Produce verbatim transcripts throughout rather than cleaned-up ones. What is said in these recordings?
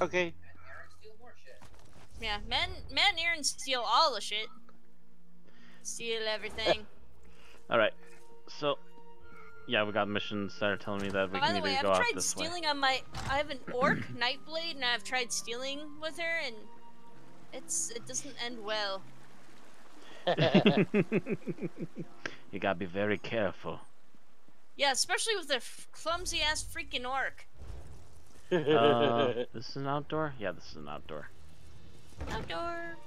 Okay. Yeah, men, men, Aaron steal all the shit. Steal everything. All right. So, yeah, we got missions that are telling me that we oh, can either way, go off this way. By the way, I've tried stealing on my. I have an orc, Nightblade, and I've tried stealing with her, and it's it doesn't end well. You gotta be very careful. Yeah, especially with the clumsy ass freaking orc. Uh, this is an outdoor? Yeah, this is an outdoor. Outdoor.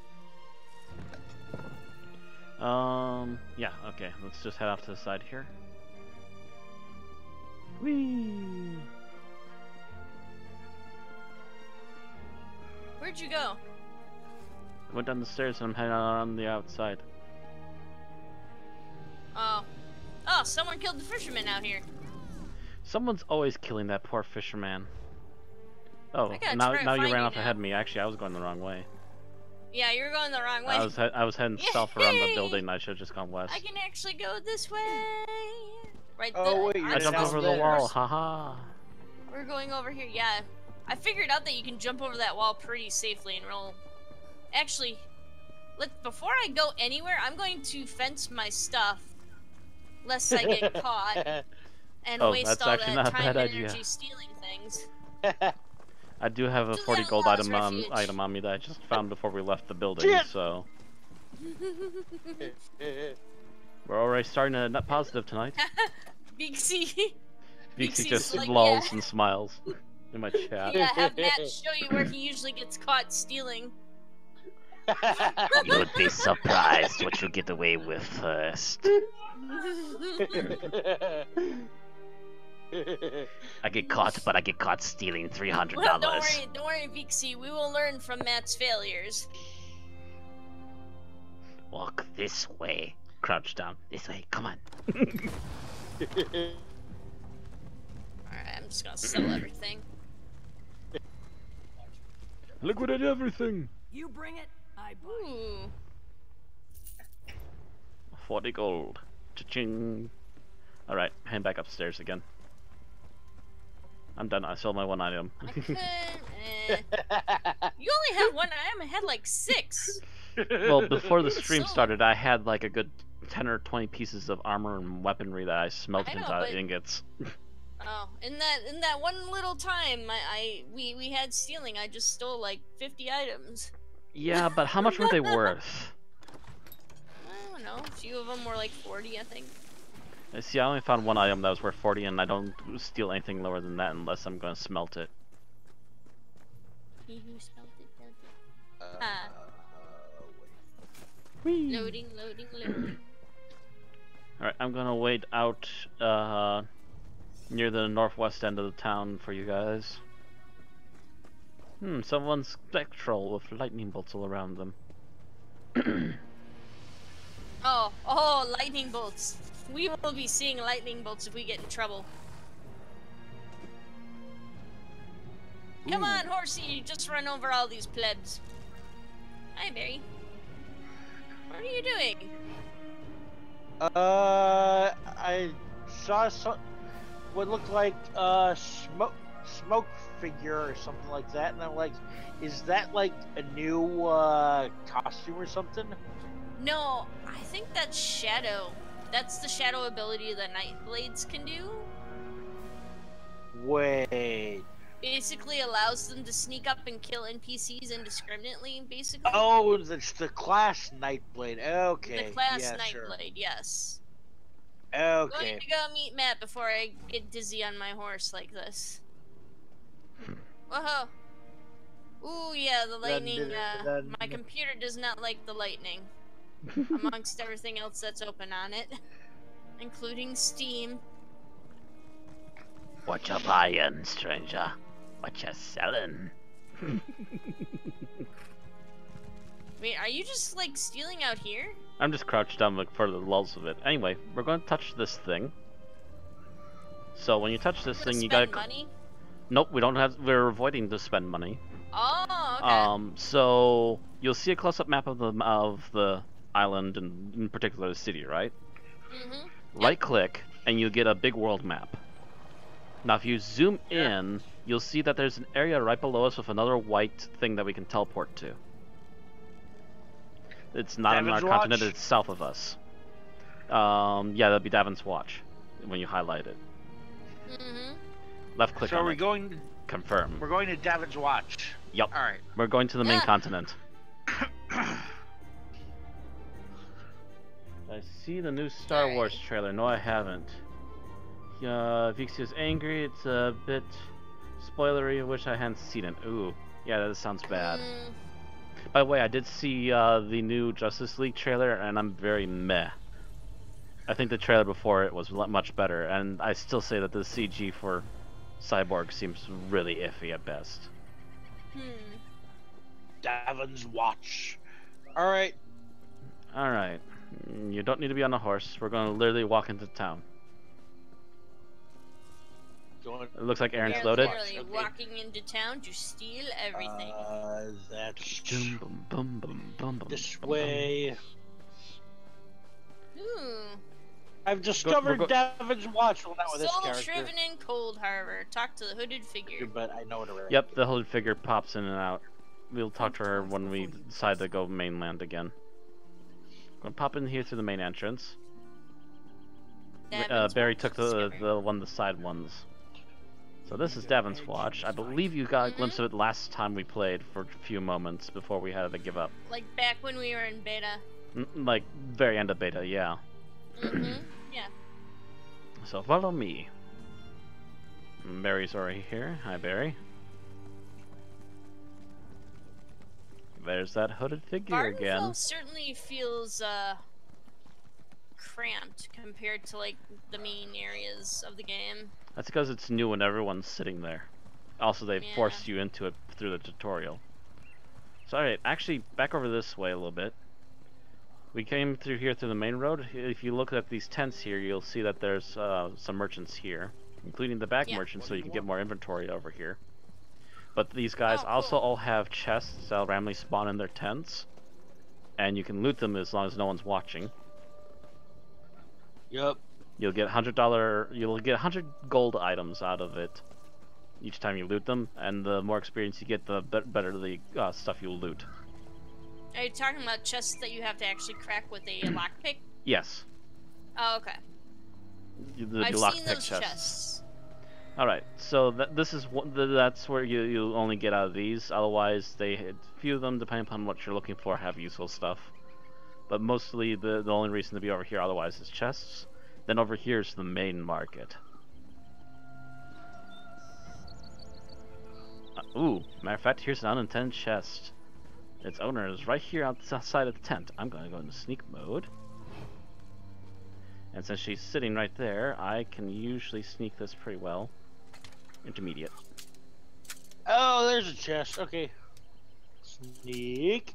Um, yeah, okay. Let's just head off to the side here. Whee! Where'd you go? I went down the stairs and I'm heading around the outside. Oh. Oh, someone killed the fisherman out here. Someone's always killing that poor fisherman. Oh, now, now you ran off ahead of me. Actually, I was going the wrong way. Yeah, you were going the wrong way. I was, I was heading south around the building. I should have just gone west. I can actually go this way. Right oh, there. Wait, I jumped over the wall. Haha. We're going over here. Yeah. I figured out that you can jump over that wall pretty safely and roll. Actually, let before I go anywhere, I'm going to fence my stuff. Lest I get caught. And oh, waste all that time and energy idea. Stealing things. I do have a forty gold item on, item on me that I just found before we left the building, yeah. So... We're already starting a net positive tonight. Vixie! Vixie just like, lolls yeah. and smiles in my chat. Yeah, have Matt show you where he usually gets caught stealing. You would be surprised what you get away with first. I get caught, but I get caught stealing three hundred dollars. Well, don't worry, don't worry, Vixie. We will learn from Matt's failures. Walk this way. Crouch down. This way. Come on. Alright, I'm just gonna sell everything. Liquidate everything. You bring it, I buy. Ooh. forty gold. Cha-ching. Alright, head back upstairs again. I'm done. I sold my one item. I could, eh. You only had one item. I had like six. Well, before the stream started, I had like a good ten or twenty pieces of armor and weaponry that I smelted into but... ingots. Oh, in that in that one little time, I, I we we had stealing. I just stole like fifty items. Yeah, but how much were they worth? I don't know. A few of them were like forty, I think. See, I only found one item that was worth forty, and I don't steal anything lower than that unless I'm going to smelt it. He who smelt it does it. Ah. Whee. Loading, loading, loading. Alright, I'm going to wait out uh, near the northwest end of the town for you guys. Hmm, someone's spectral with lightning bolts all around them. Oh, oh, lightning bolts. We will be seeing lightning bolts if we get in trouble. Ooh. Come on, horsey, you just run over all these plebs. Hi, Barry. What are you doing? Uh, I saw some, what looked like a smoke, smoke figure or something like that, and I'm like, is that like a new uh, costume or something? No, I think that's shadow. That's the shadow ability that Nightblades can do. Wait. Basically allows them to sneak up and kill N P Cs indiscriminately, basically. Oh, it's the class Nightblade. Okay. The class yeah, Nightblade, sure. Yes. Okay. I'm going to go meet Matt before I get dizzy on my horse like this. Whoa. Ooh, yeah, the lightning. Uh, my computer does not like the lightning. Amongst everything else that's open on it, including Steam. What you buying, stranger? What you selling? Wait, are you just like stealing out here? I'm just crouched down like, for the lulls of it. Anyway, we're going to touch this thing. So when you touch this thing, you gotta. Money? Nope, we don't have. We're avoiding to spend money. Oh. Okay. Um. So you'll see a close-up map of the of the. Island and in particular the city, right? Mm-hmm. Right click and you get a big world map. Now if you zoom in, you'll see that there's an area right below us with another white thing that we can teleport to. It's not on our continent, it's south of us. Um, yeah, that'd be Davon's Watch when you highlight it. Mm-hmm. Left click so on we're it. Going... Confirm. We're going to Davon's Watch. Yep. All right. We're going to the main yeah. continent. I see the new Star right. Wars trailer. No, I haven't. Uh, Vixia's angry. It's a bit spoilery. I wish I hadn't seen it. Ooh. Yeah, that sounds bad. Mm. By the way, I did see uh, the new Justice League trailer, and I'm very meh. I think the trailer before it was much better, and I still say that the C G for Cyborg seems really iffy at best. Hmm. Davon's Watch. Alright. Alright. You don't need to be on a horse. We're going to literally walk into town. It looks like Aaron's We're loaded. literally okay. walking into town to steal everything. Uh, that's... Boom, boom, boom, boom, boom, this boom, way... Boom. Ooh. I've discovered go, go, go. Davon's Watch. Well, not with Soul this character. Shriven in Cold Harbor. Talk to the hooded figure. But I know what Yep, the hooded figure pops in and out. We'll talk to her when we decide to go mainland again. I'm gonna pop in here to the main entrance. Uh, Barry took the the one the side ones. So this is Davon's Watch. I believe you got a glimpse mm-hmm. of it last time we played for a few moments before we had to give up. Like back when we were in beta. Like, very end of beta, yeah. Mm-hmm, yeah. So follow me. Barry's already here. Hi, Barry. There's that hooded figure Barnfield again. Barnfield certainly feels, uh, cramped compared to, like, the main areas of the game. That's because it's new and everyone's sitting there. Also, they yeah. forced you into it through the tutorial. So, alright, actually, back over this way a little bit. We came through here through the main road. If you look at these tents here, you'll see that there's uh, some merchants here, including the back yeah. merchants, so you can get more inventory over here. But these guys oh, cool. also all have chests that'll randomly spawn in their tents, and you can loot them as long as no one's watching. Yep. You'll get one hundred dollars. You'll get one hundred gold items out of it each time you loot them, and the more experience you get, the better the uh, stuff you loot. Are you talking about chests that you have to actually crack with a lockpick? Yes. Oh, okay. The, the I've lock seen pick those chests. chests. Alright, so that, this is what, that's where you, you only get out of these. Otherwise, they few of them, depending upon what you're looking for, have useful stuff. But mostly, the, the only reason to be over here otherwise is chests. Then over here is the main market. Uh, ooh, matter of fact, here's an unintended chest. Its owner is right here outside of the tent. I'm going to go into sneak mode. And since she's sitting right there, I can usually sneak this pretty well. Intermediate. Oh, there's a chest. Okay. Sneak.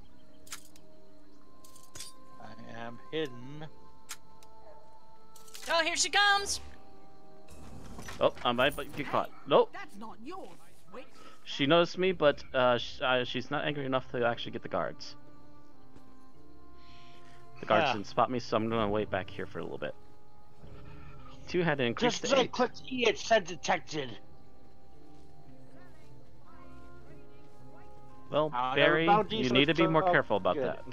I am hidden. Oh, here she comes! Oh, I might get caught. Nope. That's not yours. Wait. She noticed me, but uh, sh uh, she's not angry enough to actually get the guards. The guards yeah. didn't spot me, so I'm going to wait back here for a little bit. Two had to increase Just to eight. Clicked E, it said detected. Well, uh, Barry, you need to be more careful about good. that.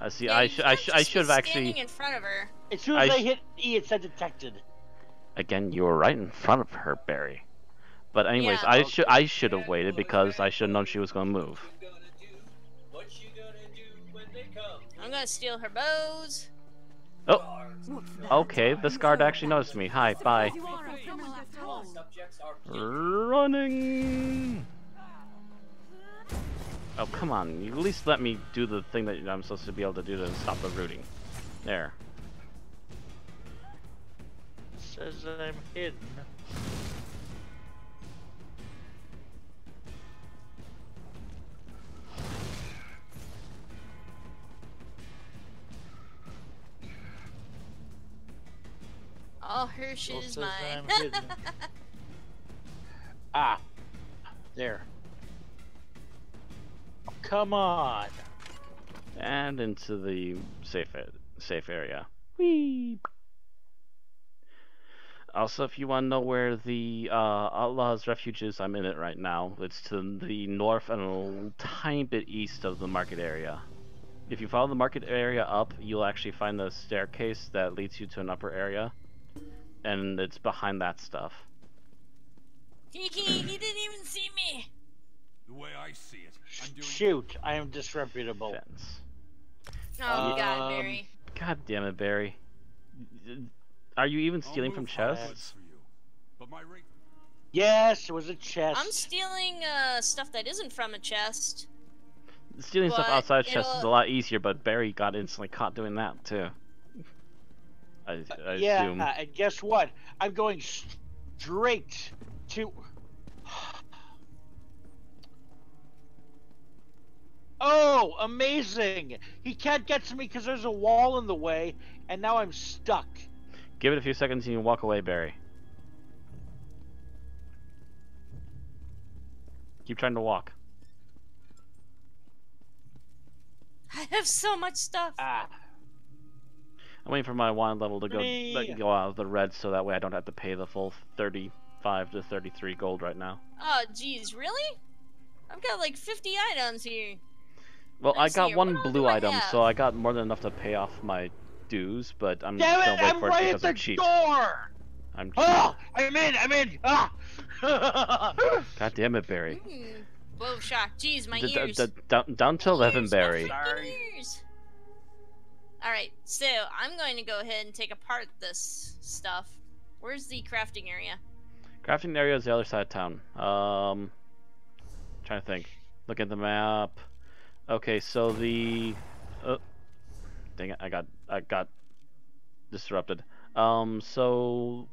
I see. Yeah, I should. I, sh I should have actually. Standing in front of her. As soon as I, I hit E, it said detected. Again, you were right in front of her, Barry. But anyways, yeah. I should I should have waited because I should have known she was gonna move. I'm gonna steal her bows. Oh, okay. This guard actually noticed me. Hi, bye. Running. Oh, come on. You at least let me do the thing that I'm supposed to be able to do to stop the rooting. There. Says that I'm hidden. All her shit is mine. Ah, there. Oh, come on. And into the safe safe area. Whee. Also, if you want to know where the uh, Outlaw's Refuge is, I'm in it right now. It's to the north and a little tiny bit east of the market area. If you follow the market area up, you'll actually find the staircase that leads you to an upper area. And it's behind that stuff. Kiki, he didn't even see me! The way I see it, I'm doing... Shoot, I am disreputable. Fence. Oh, um, God, Barry. God damn it, Barry. Are you even stealing from chests? Yes, it was a chest. I'm stealing uh, stuff that isn't from a chest. Stealing stuff outside chests is a lot easier, but Barry got instantly caught doing that, too. I, I yeah, assume. Uh, and guess what? I'm going straight to... Oh, amazing! He can't get to me because there's a wall in the way, and now I'm stuck. Give it a few seconds and you can walk away, Barry. Keep trying to walk. I have so much stuff! Ah. I'm waiting for my wand level to go, that go out of the red so that way I don't have to pay the full thirty-five to thirty-three gold right now. Oh, geez, really? I've got like fifty items here. Well, I got one blue item, so I got more than enough to pay off my dues, but I'm still waiting for it because I'm cheap. I'm cheap. Oh, I'm in, I'm in. Ah. God damn it, Barry. Mm. Whoa, shock. Jeez, my ears. Down to eleven, Barry. Alright, so I'm going to go ahead and take apart this stuff. Where's the crafting area? Crafting area is the other side of town. Um, trying to think. Look at the map. Okay, so the uh, dang it, I got I got disrupted. Um, so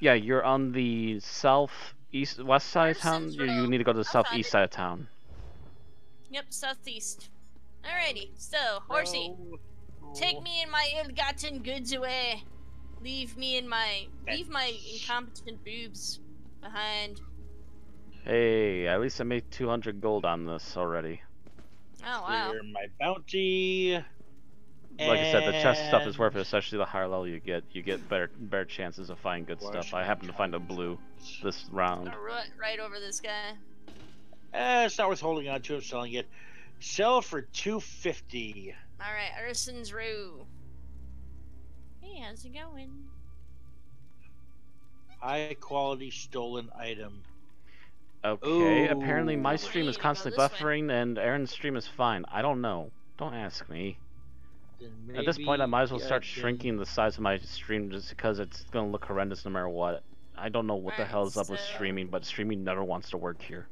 yeah, you're on the southeast west side of town. You, you need to go to the southeast side of town. Yep, southeast. Alrighty, so horsey, oh, oh. Take me and my ill-gotten goods away. Leave me and my leave my incompetent boobs behind. Hey, at least I made two hundred gold on this already. Oh, wow. Clear my bounty. Like and... I said, the chest stuff is worth it, especially the higher level you get. You get better better chances of finding good Washington. stuff. I happen to find a blue this round. Right over this guy. Eh, it's not worth holding on to. I'm selling it. Sell for two fifty. All right, Urson's Rue. Hey, how's it going? High quality stolen item. Okay, ooh. Apparently my stream is constantly buffering way. And Aaron's stream is fine. I don't know. Don't ask me. At this point, I might as well start can... shrinking the size of my stream just because it's going to look horrendous no matter what. I don't know what All the right, hell is so... up with streaming, but streaming never wants to work here.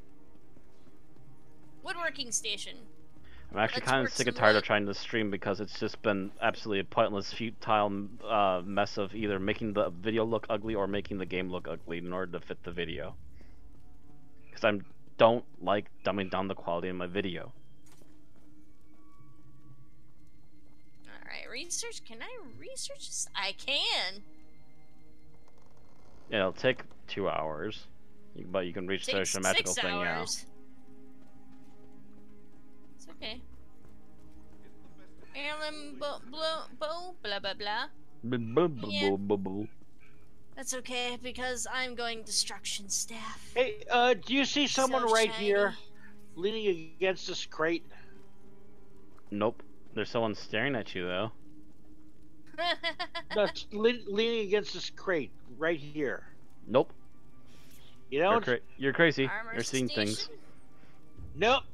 Woodworking station. I'm actually kind of sick and tired of trying to stream because it's just been absolutely a pointless, futile uh, mess of either making the video look ugly or making the game look ugly in order to fit the video. Because I don't like dumbing down the quality of my video. Alright, research. Can I research this? I can! Yeah, it'll take two hours. You, but you can reach the magical thing now. It's okay. Airlim bo blah blah blah blah. That's okay, because I'm going destruction staff. Hey, uh, do you see someone so right shiny. here leaning against this crate? Nope. There's someone staring at you, though. No, le leaning against this crate right here. Nope. You know? You're, cra you're crazy. Armor you're seeing station? things. Nope.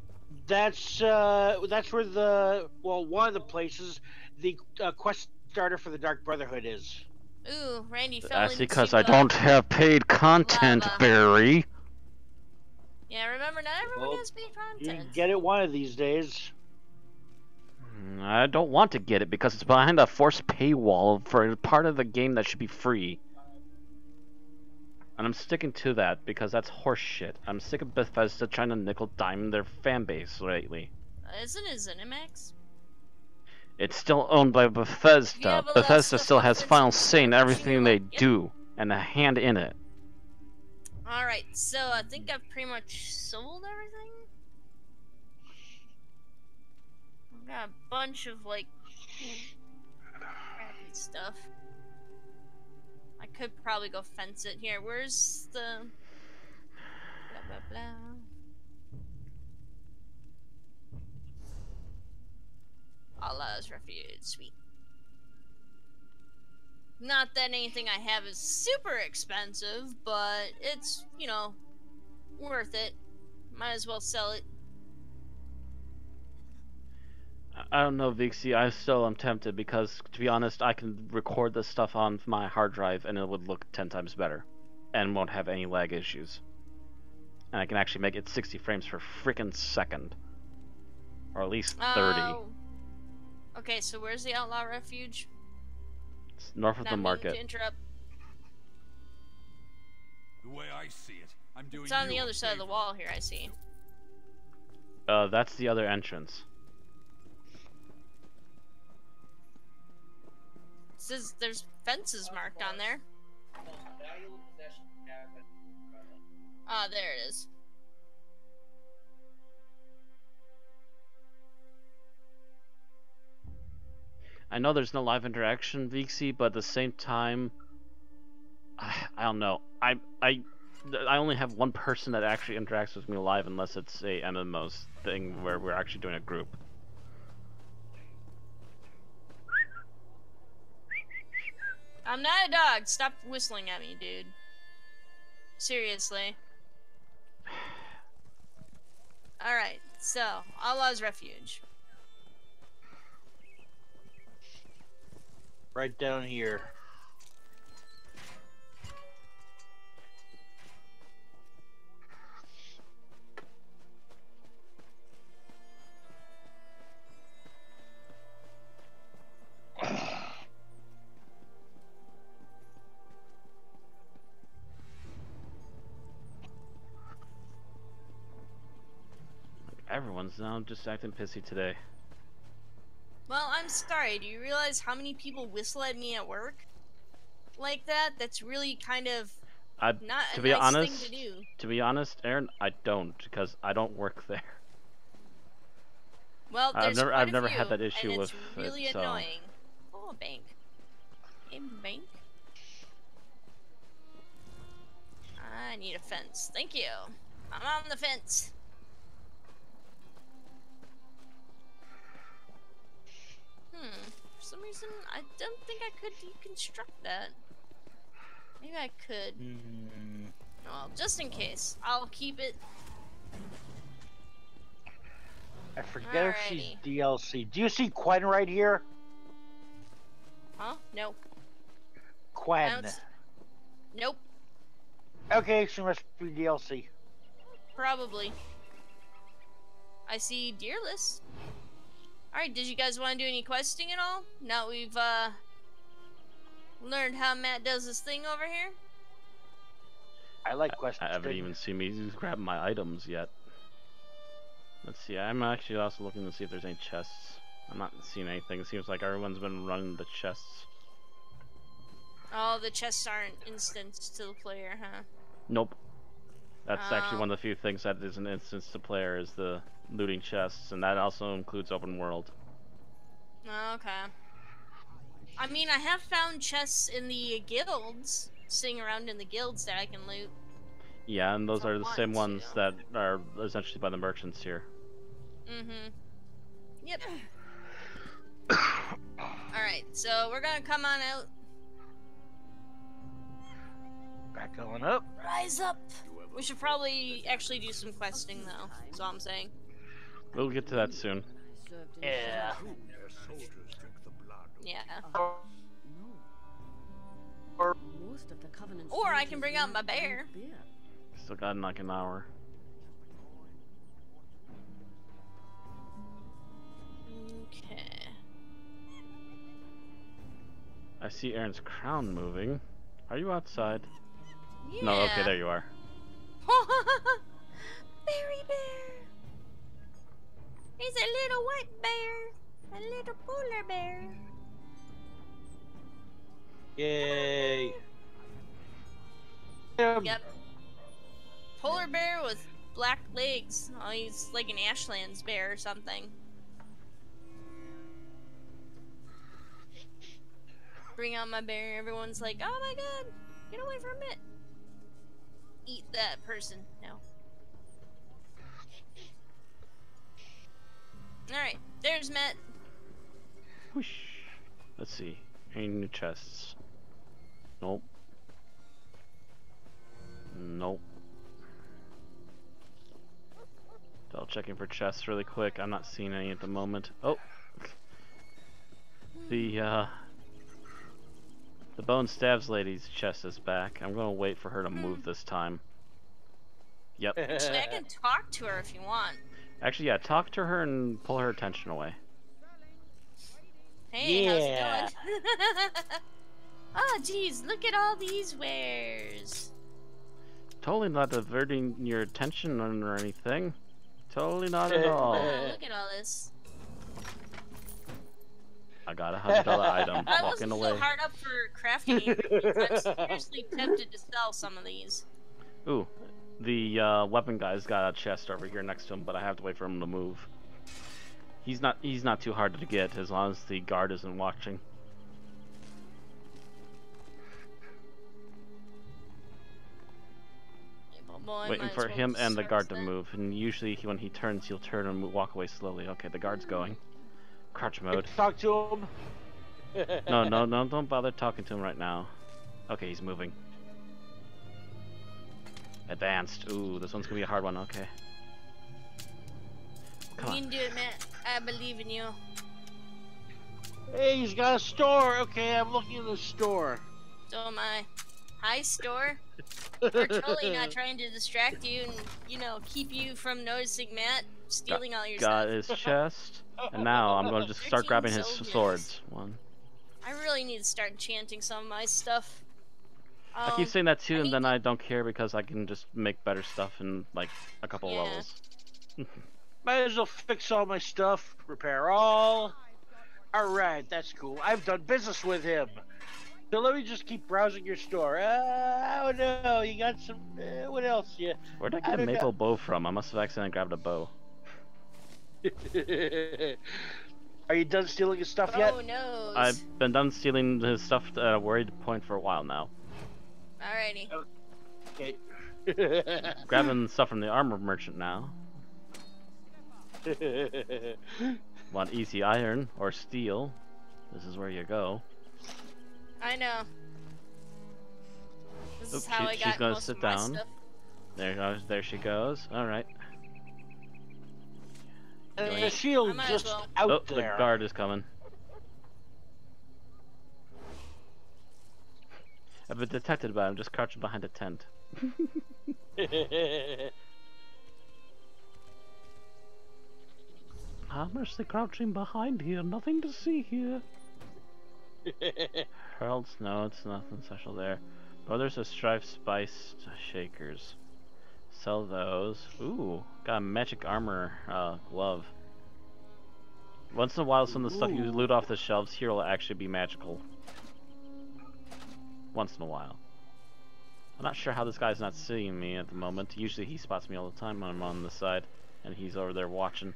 That's, uh, that's where the, well, one of the places the uh, quest starter for the Dark Brotherhood is. Ooh, Randy fell That's because I don't have paid content, lava. Barry. Yeah, remember, not everyone well, has paid content. You get it one of these days. I don't want to get it because it's behind a forced paywall for part of the game that should be free. And I'm sticking to that because that's horse shit. I'm sick of Bethesda trying to nickel-dime their fanbase lately. Isn't it ZeniMax? It's still owned by Bethesda. Bethesda still has final say in everything they do, and a hand in it. Alright, so I think I've pretty much sold everything. I've got a bunch of, like, crappy stuff. I could probably go fence it here. Where's the... blah, blah, blah. Allah's refuge, sweet. Not that anything I have is super expensive, but it's, you know, worth it. Might as well sell it. I don't know, Vixie. I still am tempted because, to be honest, I can record this stuff on my hard drive and it would look ten times better and won't have any lag issues. And I can actually make it sixty frames per frickin' second. Or at least thirty. Oh. Okay, so where's the Outlaw Refuge? It's north of the market. To interrupt. The way I see it, I'm doing it's on the other side of the wall here, I see. Uh, that's the other entrance. It says there's fences marked on there. Ah, oh, there it is. I know there's no live interaction, Vixie, but at the same time, I, I don't know. I I I only have one person that actually interacts with me live, unless it's a M M O thing where we're actually doing a group. I'm not a dog. Stop whistling at me, dude. Seriously. All right. So, Allah's Refuge. Right down here. Everyone's now just acting pissy today. Well, I'm sorry, do you realize how many people whistle at me at work? Like that? That's really kind of I, not to a be nice honest, thing to do. To be honest, Aaron, I don't, because I don't work there. Well, there's I've never, quite I've a never few, had that issue and it's with really it, annoying. So. Oh, a bank. A bank? I need a fence. Thank you. I'm on the fence. Hmm, for some reason, I don't think I could deconstruct that. Maybe I could. Mm-hmm. Well, just in case, I'll keep it. I forget Alrighty. If she's D L C. Do you see Quen right here? Huh? No. Quen. Nope. Okay, she must be D L C. Probably. I see Deerless. Alright, did you guys want to do any questing at all? Now we've, uh, learned how Matt does his thing over here? I like questing. I haven't even seen me just grabbing my items yet. Let's see, I'm actually also looking to see if there's any chests. I'm not seeing anything. It seems like everyone's been running the chests. Oh, the chests aren't instanced to the player, huh? Nope. That's um, actually one of the few things that is an instance to player is the looting chests, and that also includes open world. Okay. I mean, I have found chests in the guilds, sitting around in the guilds that I can loot. Yeah, and those are the same ones that are essentially by the merchants here. Mm-hmm. Yep. Alright, so we're gonna come on out. Back on up. Rise up! We should probably actually do some questing, though, is all I'm saying. We'll get to that soon. Yeah. Yeah. Or, or I can bring out my bear. Still got in like an hour. Okay. I see Aaron's crown moving. Are you outside? Yeah. No, okay, there you are. Berry bear. He's a little white bear, a little polar bear. Yay! Yep. Polar bear with black legs. Oh, he's like an Ashlanders bear or something. bring out my bear, everyone's like, oh my god, get away from it. Eat that person. No. Alright, there's Matt. Whoosh. Let's see. Any new chests? Nope. Nope. Double checking for chests really quick. I'm not seeing any at the moment. Oh! The, uh... the Bone Stabs lady's chest is back. I'm gonna wait for her to move this time. Yep. Actually, I can talk to her if you want. Actually, yeah, talk to her and pull her attention away. Hey, yeah. How's it going? Oh, geez, look at all these wares. Totally not diverting your attention or anything. Totally not at all. Wow, look at all this. I got a hundred dollar item. I wasn't so hard up for crafting. I'm seriously tempted to sell some of these. Ooh, the uh, weapon guy's got a chest over here next to him, but I have to wait for him to move. He's not. He's not too hard to get as long as the guard isn't watching. Well, waiting for well him and the guard then. to move, and usually when he turns, he'll turn and move, walk away slowly. Okay, the guard's going. Crouch mode. Talk to him. no, no, no! Don't bother talking to him right now. Okay, he's moving. Advanced. Ooh, this one's gonna be a hard one. Okay. Come you can do it, man. I believe in you. Hey, he's got a store. Okay, I'm looking at the store. So am I. Hi, store. We're totally not trying to distract you and, you know, keep you from noticing Matt stealing got, all your got stuff. Got his chest, and now I'm going to just start grabbing soldiers. his swords. One. I really need to start chanting some of my stuff. Um, I keep saying that too, I and then to... I don't care because I can just make better stuff in, like, a couple yeah. levels. Might as well fix all my stuff, repair all. Alright, that's cool. I've done business with him. So let me just keep browsing your store. Uh, I don't know. You got some. Uh, what else? Yeah. Where'd I get a maple bow from? I must have accidentally grabbed a bow. Are you done stealing his stuff yet? Oh no. I've been done stealing his stuff at a worried point for a while now. Alrighty. Okay. Grabbing stuff from the armor merchant now. Want easy iron or steel? This is where you go. I know. This Oops, is how she, I got she's gonna most sit of my down. Stuff. There goes, there she goes. All right. And the shield just well. out oh, there. The guard is coming. I've been detected by him. Just crouching behind a tent. How much they crouching behind here? Nothing to see here. Heralds, no, it's nothing special there. Brothers of Strife Spice Shakers. Sell those. Ooh, got a magic armor uh, glove. Once in a while, some of the Ooh. stuff you loot off the shelves here will actually be magical. Once in a while. I'm not sure how this guy's not seeing me at the moment. Usually he spots me all the time when I'm on the side, and he's over there watching.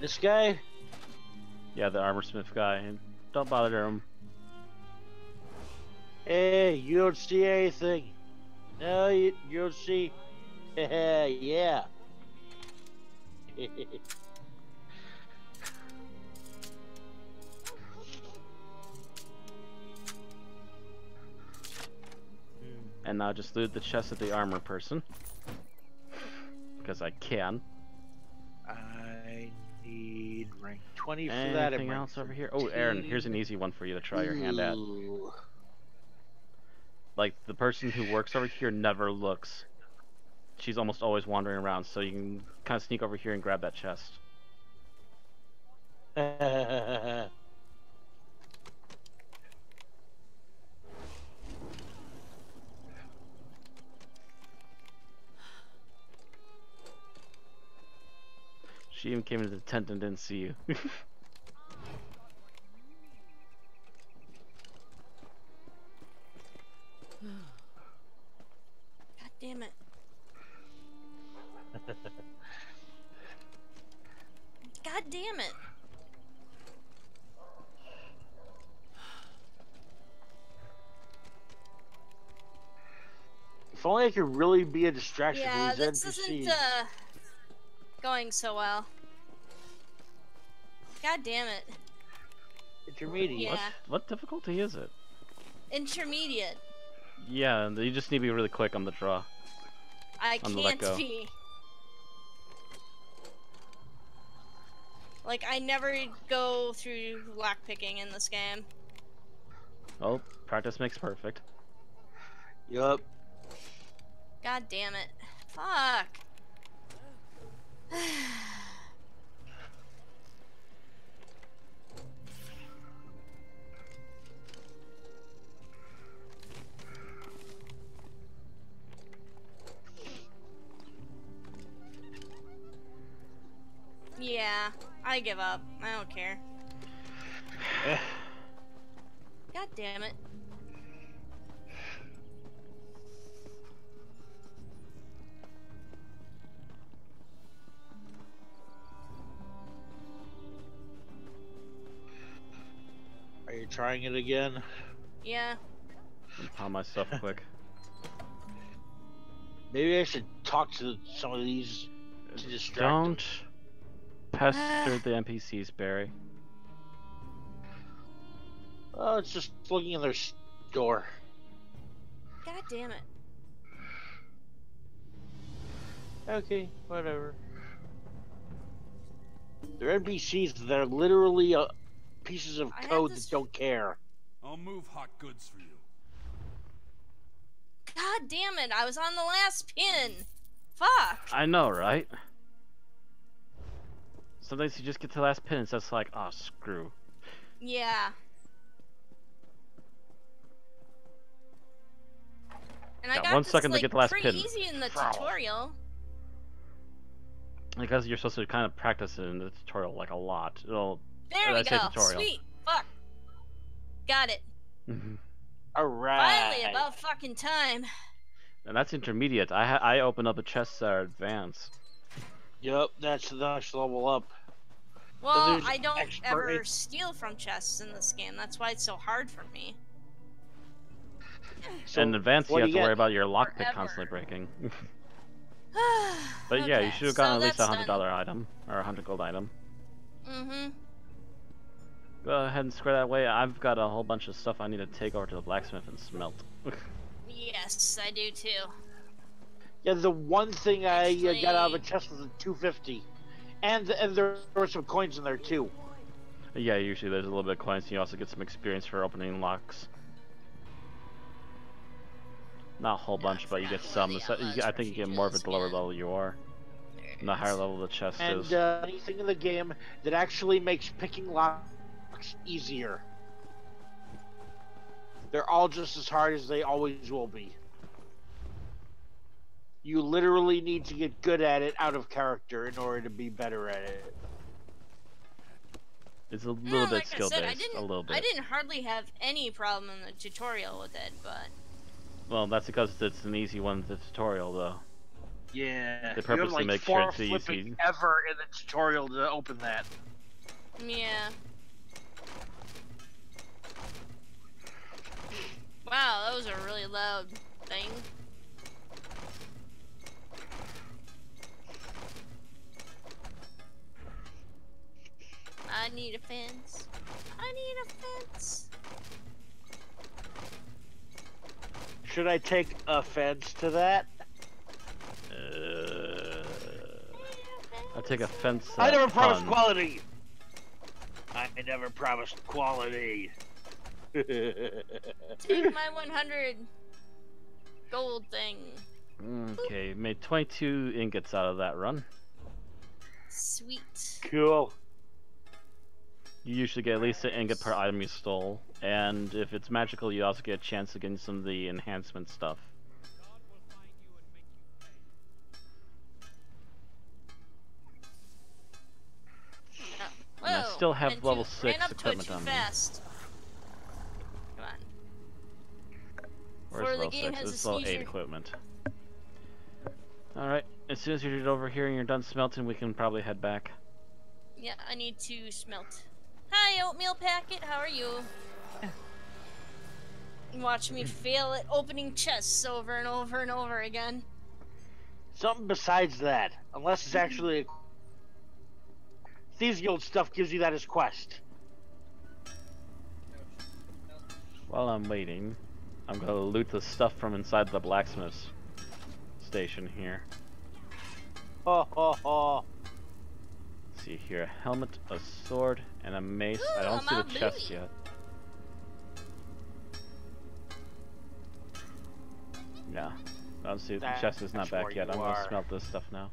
This guy? Yeah, the armorsmith guy. Don't bother him. Hey, you don't see anything. No, you, you don't see. Yeah. And now just loot the chest of the armor person. Because I can. I need rank twenty for Anything that. Anything else over here? Oh, Aaron, here's an easy one for you to try your hand at. Like, the person who works over here never looks. She's almost always wandering around, so you can kind of sneak over here and grab that chest. Uh, She even came into the tent and didn't see you. God damn it. God damn it. If only I could really be a distraction yeah, for these N P Cs. Yeah, this isn't uh, going so well. God damn it. Intermediate. Yeah. What, what difficulty is it? Intermediate. Yeah, you just need to be really quick on the draw. I on can't be. Like, I never go through lockpicking in this game. Oh, practice makes perfect. Yup. God damn it. Fuck. Yeah, I give up. I don't care. God damn it. Are you trying it again? Yeah. Pound myself quick. Maybe I should talk to some of these to distract Don't. Them. Pester the N P Cs, Barry. Oh, it's just looking in their door. God damn it. Okay, whatever. They're N P Cs, they're literally uh, pieces of code that don't care. I'll move hot goods for you. God damn it, I was on the last pin. Fuck. I know, right? Sometimes you just get to the last pin and it's just like, oh, screw. Yeah. And I got, got one this, second like, to get the last pretty pin. Pretty easy in the Frow. tutorial. Because you're supposed to kind of practice it in the tutorial like a lot. It'll, there we go. Tutorial. Sweet. Fuck. Got it. All right. Finally, about fucking time. And that's intermediate. I ha I open up a chest that are advanced. Yep, that's the next level up. Well, I don't ever steal from chests in this game. That's why it's so hard for me. So in advance, you have to worry about your lockpick constantly breaking. But yeah, you should have gotten at least a hundred dollar item or a hundred gold item. Mm-hmm. Go ahead and square that way. I've got a whole bunch of stuff I need to take over to the blacksmith and smelt. Yes, I do too. Yeah, the one thing I uh, got out of a chest was a two fifty, and and there were some coins in there too. Yeah, usually there's a little bit of coins, and you also get some experience for opening locks. Not a whole bunch, but you get some. I think you get more of it the lower level you are, and the higher level the chest and, is. And uh, anything in the game that actually makes picking locks easier. They're all just as hard as they always will be. You literally need to get good at it out of character in order to be better at it. It's a little bit skill-based, a little bit. I didn't hardly have any problem in the tutorial with it, but... Well, that's because it's an easy one in the tutorial, though. Yeah. They purposely make sure it's easy. You have, like, four flipping ever in the tutorial to open that. Yeah. Wow, that was a really loud thing. I need a fence. I need a fence. Should I take offense to that? Uh, I take offense to that. I never promised quality. I never promised quality. Take my one hundred gold thing. Okay, made twenty-two ingots out of that run. Sweet. Cool. You usually get at least an ingot per item you stole, and if it's magical, you also get a chance to get some of the enhancement stuff. Whoa, and I still have level six equipment on me. Come on. Where's level six? This is level eight equipment. Alright, as soon as you're over here and you're done smelting, we can probably head back. Yeah, I need to smelt. Hi, oatmeal packet, how are you? Watch me fail at opening chests over and over and over again. Something besides that, unless it's actually Thieves Guild stuff gives you that as quest. While I'm waiting, I'm gonna loot the stuff from inside the blacksmith's station here. Ho ho ho. Let's see here, a helmet, a sword, and a mace. Ooh, I don't I'm see the booty. chest yet. No, I don't see that the chest is not back yet. I'm are. gonna smelt this stuff now.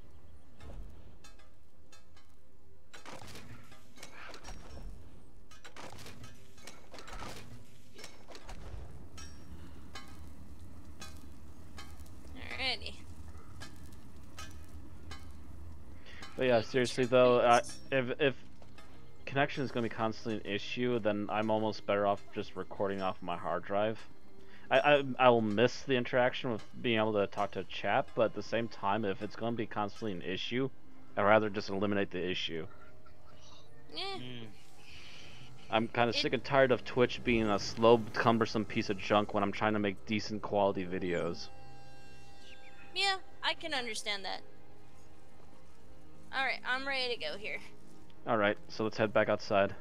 But yeah, seriously though, uh, if, if connection is going to be constantly an issue, then I'm almost better off just recording off my hard drive. I, I, I will miss the interaction with being able to talk to a chat, but at the same time, if it's going to be constantly an issue, I'd rather just eliminate the issue. Yeah. Mm. I'm kind of sick and tired of Twitch being a slow, cumbersome piece of junk when I'm trying to make decent quality videos. Yeah, I can understand that. Alright, I'm ready to go here. Alright, so let's head back outside.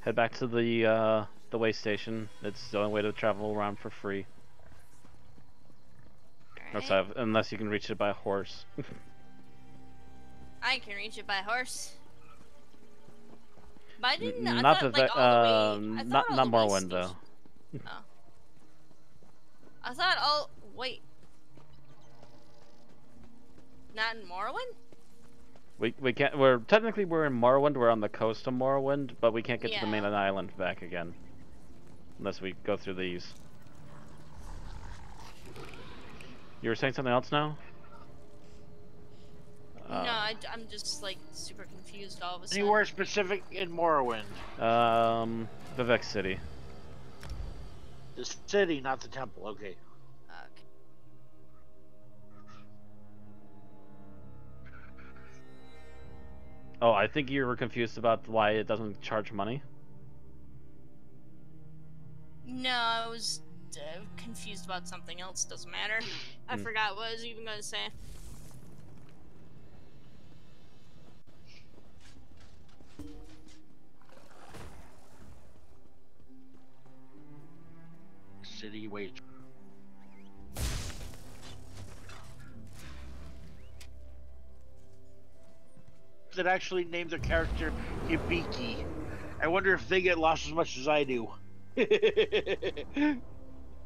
Head back to the uh, the way station. It's the only way to travel around for free. Right. Outside, unless you can reach it by horse. I can reach it by horse. But I didn't know. Not, I thought, the, like, all uh, the way, I not, all not Morrowind, though. Oh. I thought all... Wait. Not in Morrowind? We we can't. We're technically we're in Morrowind. We're on the coast of Morrowind, but we can't get yeah. to the mainland island back again, unless we go through these. You were saying something else now? No, uh, I, I'm just like super confused all of a sudden. Anywhere specific in Morrowind? Um, Vivec City. The city, not the temple. Okay. Oh, I think you were confused about why it doesn't charge money. No, I was uh, confused about something else. Doesn't matter. I mm. forgot what I was even going to say. City wage. That actually named their character Hibiki. I wonder if they get lost as much as I do.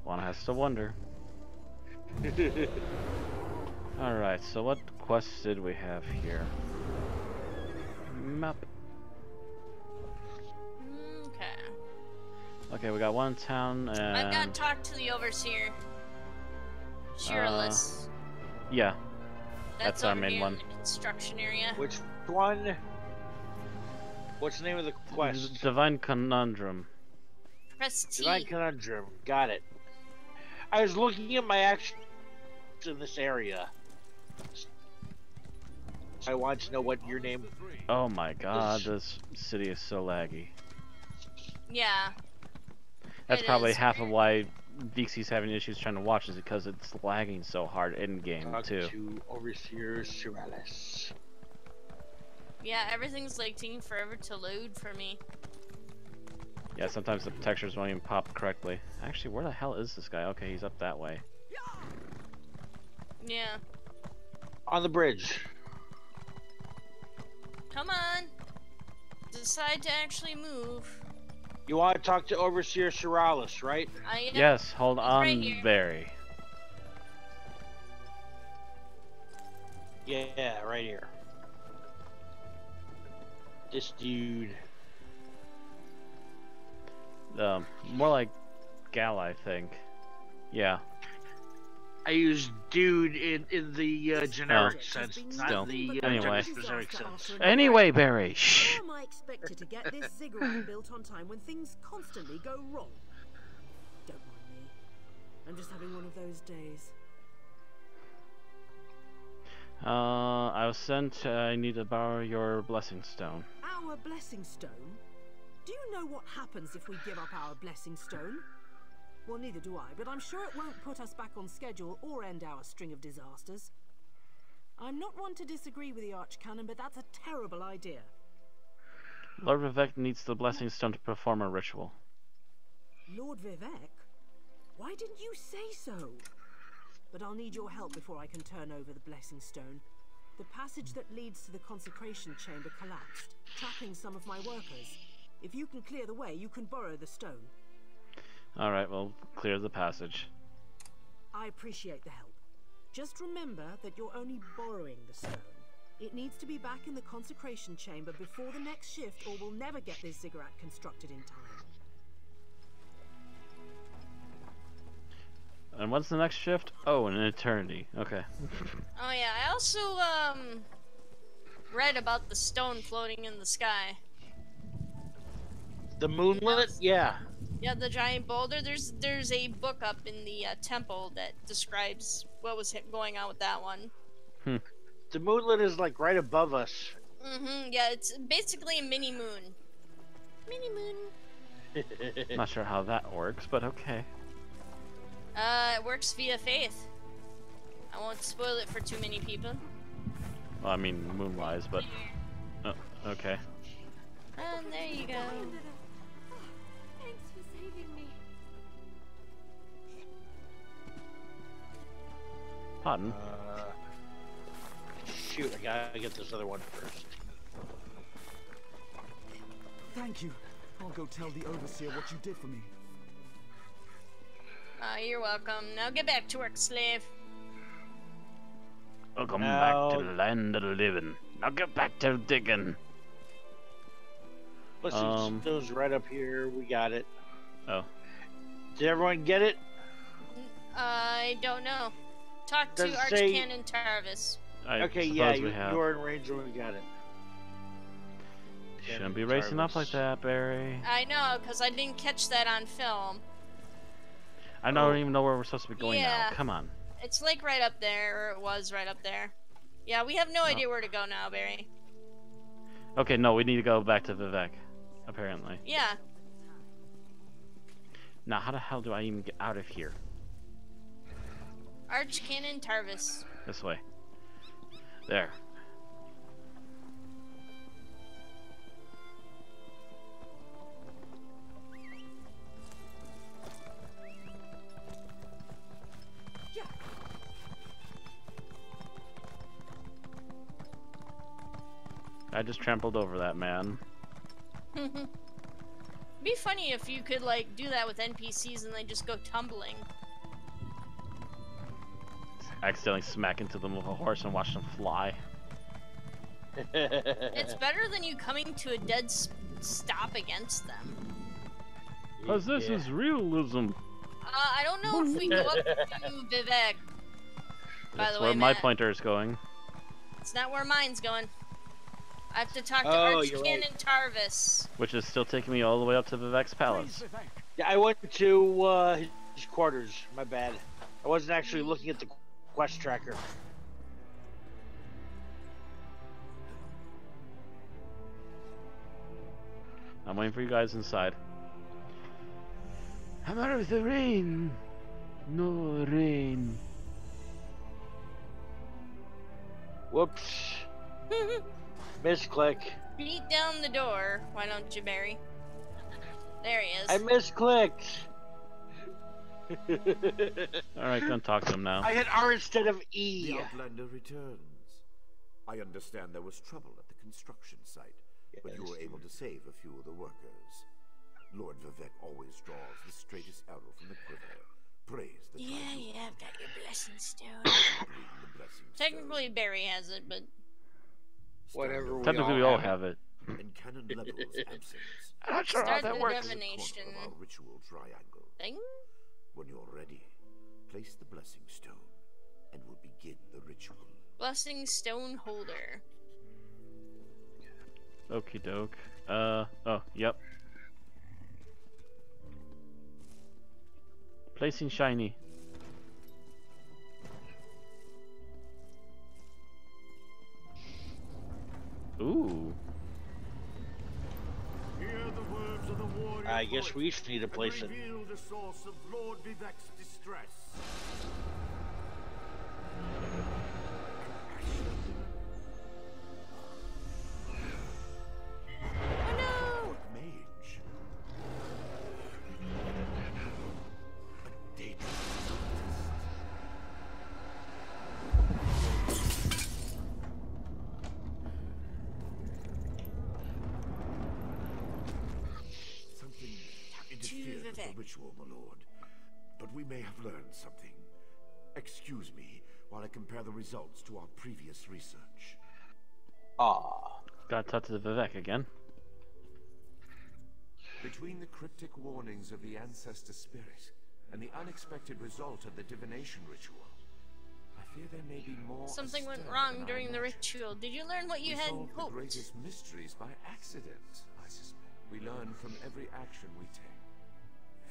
One has to wonder. Alright, so what quests did we have here? Map. Okay. Okay, we got one in town and... I've got to talk to the Overseer. Suralis. Uh, yeah. That's, That's our main one. Construction area. Which one? What's the name of the quest? Divine Conundrum. Press T. Divine Conundrum. Got it. I was looking at my actions in this area. I want to know what your name. Oh my God! This city is so laggy. Yeah. That's probably half of why Vixi's having issues trying to watch is because it's lagging so hard in game Talk too. To Overseer Suralis. Yeah, everything's like taking forever to load for me. Yeah, sometimes the textures won't even pop correctly. Actually, where the hell is this guy? Okay, he's up that way. Yeah. On the bridge. Come on. Decide to actually move. You want to talk to Overseer Suralis, right? I am. Yes, hold He's on, right Barry. Yeah, right here. This dude. Um, more like gal, I think. Yeah. I use dude in, in the uh, generic no. sense, not Still. the uh, anyway. specific sense. Anyway, Barry, shh! How am I expected to get this ziggurat built on time when things constantly go wrong? Don't mind me. I'm just having one of those days. Uh, I was sent, uh, I need to borrow your blessing stone. Our blessing stone? Do you know what happens if we give up our blessing stone? Well, neither do I, but I'm sure it won't put us back on schedule or end our string of disasters. I'm not one to disagree with the Archcanon, but that's a terrible idea. Lord Vivec needs the Blessing Stone to perform a ritual. Lord Vivec? Why didn't you say so? But I'll need your help before I can turn over the Blessing Stone. The passage that leads to the Consecration Chamber collapsed, trapping some of my workers. If you can clear the way, you can borrow the stone. Alright, well, clear the passage. I appreciate the help. Just remember that you're only borrowing the stone. It needs to be back in the Consecration Chamber before the next shift, or we'll never get this ziggurat constructed in time. And what's the next shift? Oh, an eternity. Okay. Oh yeah, I also um read about the stone floating in the sky. The moonlit? Yeah. Yeah, the giant boulder. There's there's a book up in the uh, temple that describes what was going on with that one. Hmm. The moonlit is like right above us. Mm-hmm. Yeah, it's basically a mini moon. Mini moon. Not sure how that works, but okay. Uh, it works via faith. I won't spoil it for too many people. Well, I mean, moon lies, but oh, okay. And there you go. Pardon? Uh, shoot, I gotta get this other one first. Thank you. I'll go tell the Overseer what you did for me. Ah, uh, you're welcome. Now get back to work, slave. Welcome now... back to the land of the living. Now get back to digging. Listen, um... those right up here. We got it. Oh. Did everyone get it? I don't know. Talk to Archcanon Tarvas. I okay, yeah, you, you're in range when we got it. Shouldn't be Tarvis. Racing up like that, Barry. I know, because I didn't catch that on film. I don't oh. even know where we're supposed to be going yeah. now. Come on. It's like right up there, or it was right up there. Yeah, we have no oh. idea where to go now, Barry. Okay, no, we need to go back to Vivec, apparently. Yeah. Now, how the hell do I even get out of here? Archcanon Tarvas. This way. There. Yeah. I just trampled over that man. It'd be funny if you could like do that with N P Cs and they just go tumbling. Accidentally smack into them with a horse and watch them fly. It's better than you coming to a dead stop against them. Because this yeah. is realism. Uh, I don't know if we go up to Vivec. That's the way, where my Matt. pointer is going. It's not where mine's going. I have to talk to oh, Archcanon right. Tarvas. Which is still taking me all the way up to Vivec's palace. Yeah, I went to uh, his quarters. My bad. I wasn't actually looking at the quest tracker. I'm waiting for you guys inside. I'm out of the rain. No rain. Whoops. Misclick. Beat down the door. Why don't you, Barry? There he is. I misclicked. Alright, don't talk to him now. I hit R instead of E. The Outlander returns. I understand there was trouble at the construction site, yeah, but you were able to save a few of the workers. Lord Vivec always draws the straightest arrow from the quiver. Praise the Yeah, title. yeah, I've got your blessing stone. the blessing Technically, stone. Barry has it, but... Whatever we Technically, all we all have it. And canon levels absence. I'm not sure Start how that works. Our ritual triangle. Thing? When you're ready, place the blessing stone, and we'll begin the ritual. Blessing stone holder. Okie doke. Uh, oh, yep. Placing shiny. Ooh. Hear the words of the warrior. I guess we each need a place in. Reveal the source of Lord Vivec's distress. Oh no! Mage. A dangerous. Something interfered with the ritual, my lord. But we may have learned something. Excuse me while I compare the results to our previous research. Ah, got to talk to the Vivec again. Between the cryptic warnings of the ancestor spirit and the unexpected result of the divination ritual, I fear there may be more. Something went wrong during the ritual. Did you learn what you had hoped? We solved the greatest mysteries by accident, I suspect. We learn from every action we take,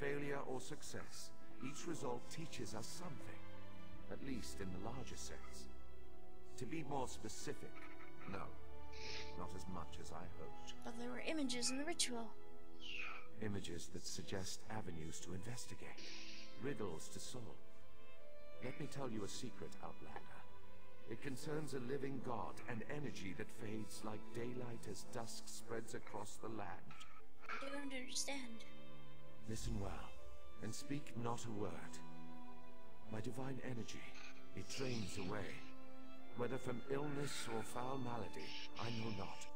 failure or success. Each result teaches us something, at least in the larger sense. To be more specific, no, not as much as I hoped. But there were images in the ritual. Images that suggest avenues to investigate, riddles to solve. Let me tell you a secret, Outlander. It concerns a living god, an energy that fades like daylight as dusk spreads across the land. I don't understand. Listen well. And speak not a word. My divine energy, it drains away. Whether from illness or foul malady, I know not.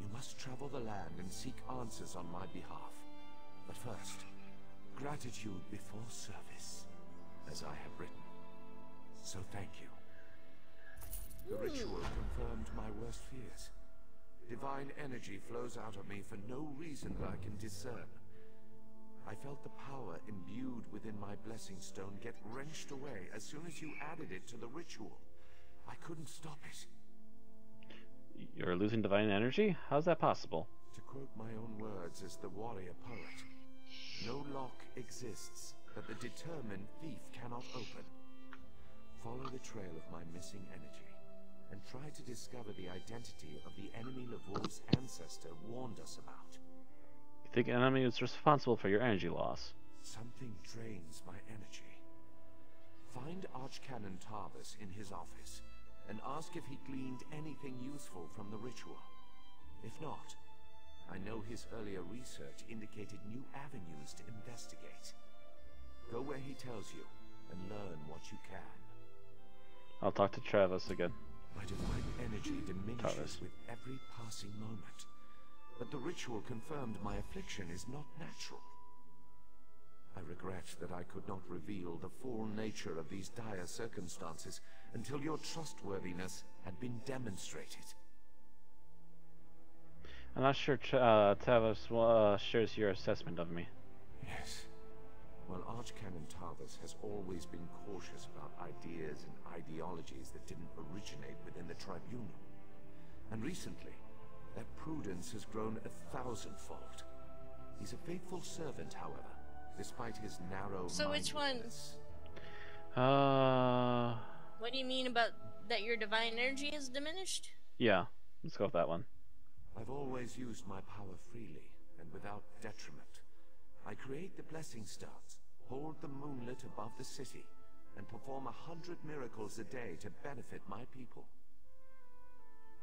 You must travel the land and seek answers on my behalf. But first, gratitude before service, as I have written. So thank you. The ritual confirmed my worst fears. Divine energy flows out of me for no reason that I can discern. I felt the power imbued within my blessing stone get wrenched away as soon as you added it to the ritual. I couldn't stop it. You're losing divine energy? How's that possible? To quote my own words as the warrior poet, no lock exists that the determined thief cannot open. Follow the trail of my missing energy and try to discover the identity of the enemy Lavor's ancestor warned us about. I think enemy is responsible for your energy loss. Something drains my energy. Find Archcanon Tarvas in his office and ask if he gleaned anything useful from the ritual. If not, I know his earlier research indicated new avenues to investigate. Go where he tells you and learn what you can. I'll talk to Travis again. My divine energy diminishes Travis. with every passing moment. But the ritual confirmed my affliction is not natural. I regret that I could not reveal the full nature of these dire circumstances until your trustworthiness had been demonstrated. I'm not sure uh, Tarvas uh, shares your assessment of me. Yes. Well, Archcanon Tarvas has always been cautious about ideas and ideologies that didn't originate within the Tribunal. And recently, that prudence has grown a thousandfold. He's a faithful servant, however, despite his narrow. So which one? Uh. What do you mean about that? Your divine energy is diminished? Yeah, let's go with that one. I've always used my power freely and without detriment. I create the blessing stars, hold the moonlit above the city, and perform a hundred miracles a day to benefit my people.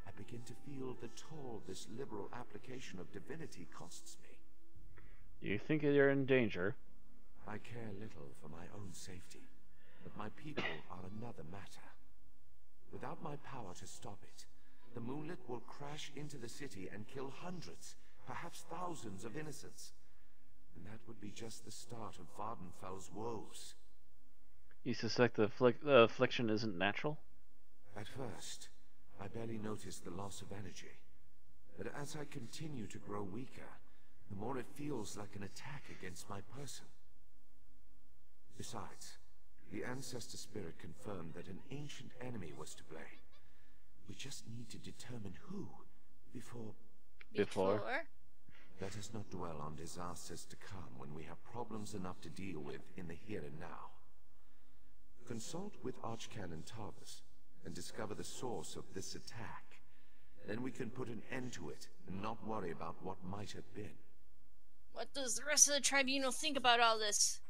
I begin to feel the toll this liberal application of divinity costs me. You think you're in danger? I care little for my own safety, but my people are another matter. Without my power to stop it, the moonlit will crash into the city and kill hundreds, perhaps thousands of innocents. And that would be just the start of Vardenfell's woes. You suspect the, the affliction isn't natural? At first, I barely noticed the loss of energy, but as I continue to grow weaker, the more it feels like an attack against my person. Besides, the ancestor spirit confirmed that an ancient enemy was to blame. We just need to determine who before... Before? Let us not dwell on disasters to come when we have problems enough to deal with in the here and now. Consult with Archcanon Tarvas and discover the source of this attack. Then we can put an end to it and not worry about what might have been. What does the rest of the Tribunal think about all this?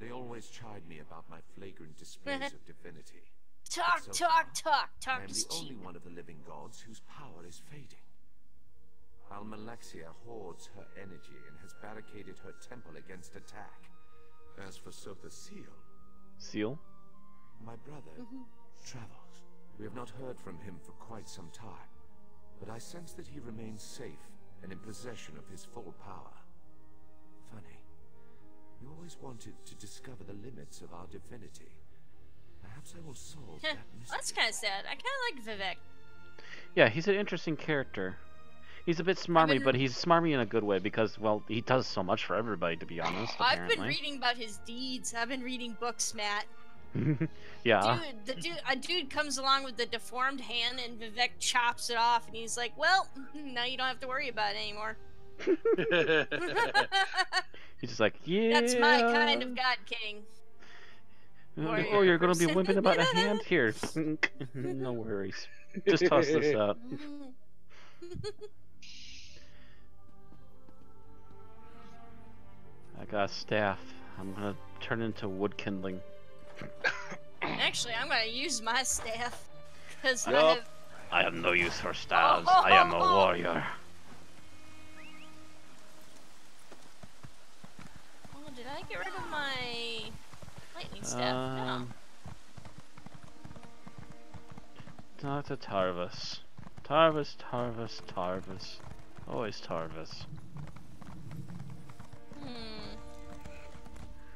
They always chide me about my flagrant displays of divinity. Talk, so talk, talk, talk, talk is cheap. I am the only one of the living gods whose power is fading. Almalexia hoards her energy and has barricaded her temple against attack. As for Sotha Sil... Seal? My brother, mm-hmm. Travels. We have not heard from him for quite some time, but I sense that he remains safe and in possession of his full power. Funny. You always wanted to discover the limits of our divinity. Perhaps I will solve that mystery. That's kind of sad. I kind of like Vivec. Yeah, he's an interesting character. He's a bit smarmy, been... but he's smarmy in a good way because, well, he does so much for everybody, to be honest, oh, I've been reading about his deeds. I've been reading books, Matt. Yeah. Dude, the dude, a dude comes along with the deformed hand and Vivec chops it off and he's like, well, now you don't have to worry about it anymore. He's just like, yeah. That's my kind of god king. Warrior. Oh, you're going to be whimping about a hand here. No worries. Just toss this out. I got a staff. I'm going to turn into wood kindling. Actually, I'm going to use my staff. Cause nope. I, have... I have no use for staffs. Oh, oh, I am a oh. warrior. Oh, did I get rid of my lightning staff? Um, no. Not a Tarvas. Tarvas, Tarvas, Tarvas. Always Tarvas. Hmm.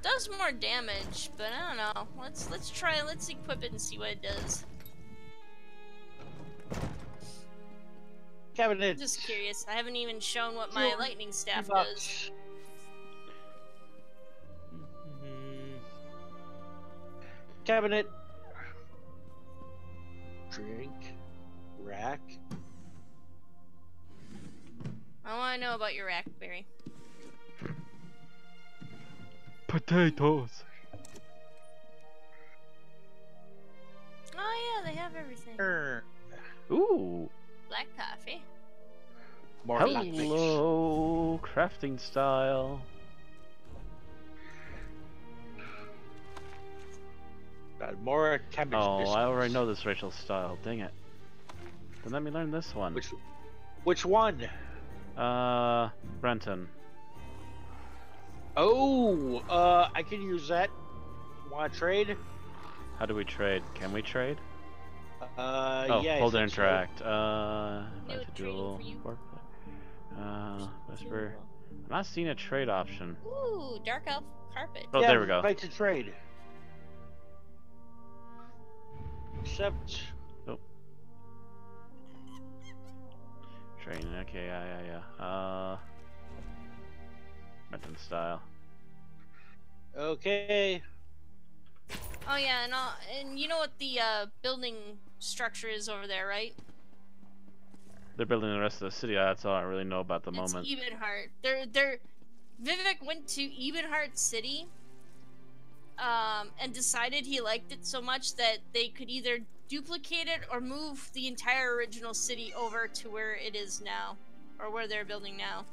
Does more damage, but I don't know. Let's let's try. Let's equip it and see what it does. Cabinet. I'm just curious. I haven't even shown what my You're lightning staff does. Mm-hmm. Cabinet. Drink. Rack. I want to know about your rack, Barry. Potatoes. Oh yeah, they have everything. Er. Ooh. Black coffee. More hello, crafting style. Got more cabbage. Oh, biscuits. I already know this racial style. Dang it. Then let me learn this one. Which, which one? Uh, Breton. Oh, uh, I can use that. Want to trade? How do we trade? Can we trade? Uh, oh, yeah, hold and interact. So. Uh, no dual work. Uh, whisper. I'm not seeing a trade option. Ooh, Dark Elf carpet. Oh, yeah, there we go. Right to trade. Except. Oh. Trading. Okay. Yeah. Yeah. Yeah. Uh. Breton style. Okay. Oh yeah, and I'll, and you know what the uh, building structure is over there, right? They're building the rest of the city. That's all I really know about the it's moment. Ebenheart. They're they're. Vivec went to Ebenheart City. Um, and decided he liked it so much that they could either duplicate it or move the entire original city over to where it is now, or where they're building now.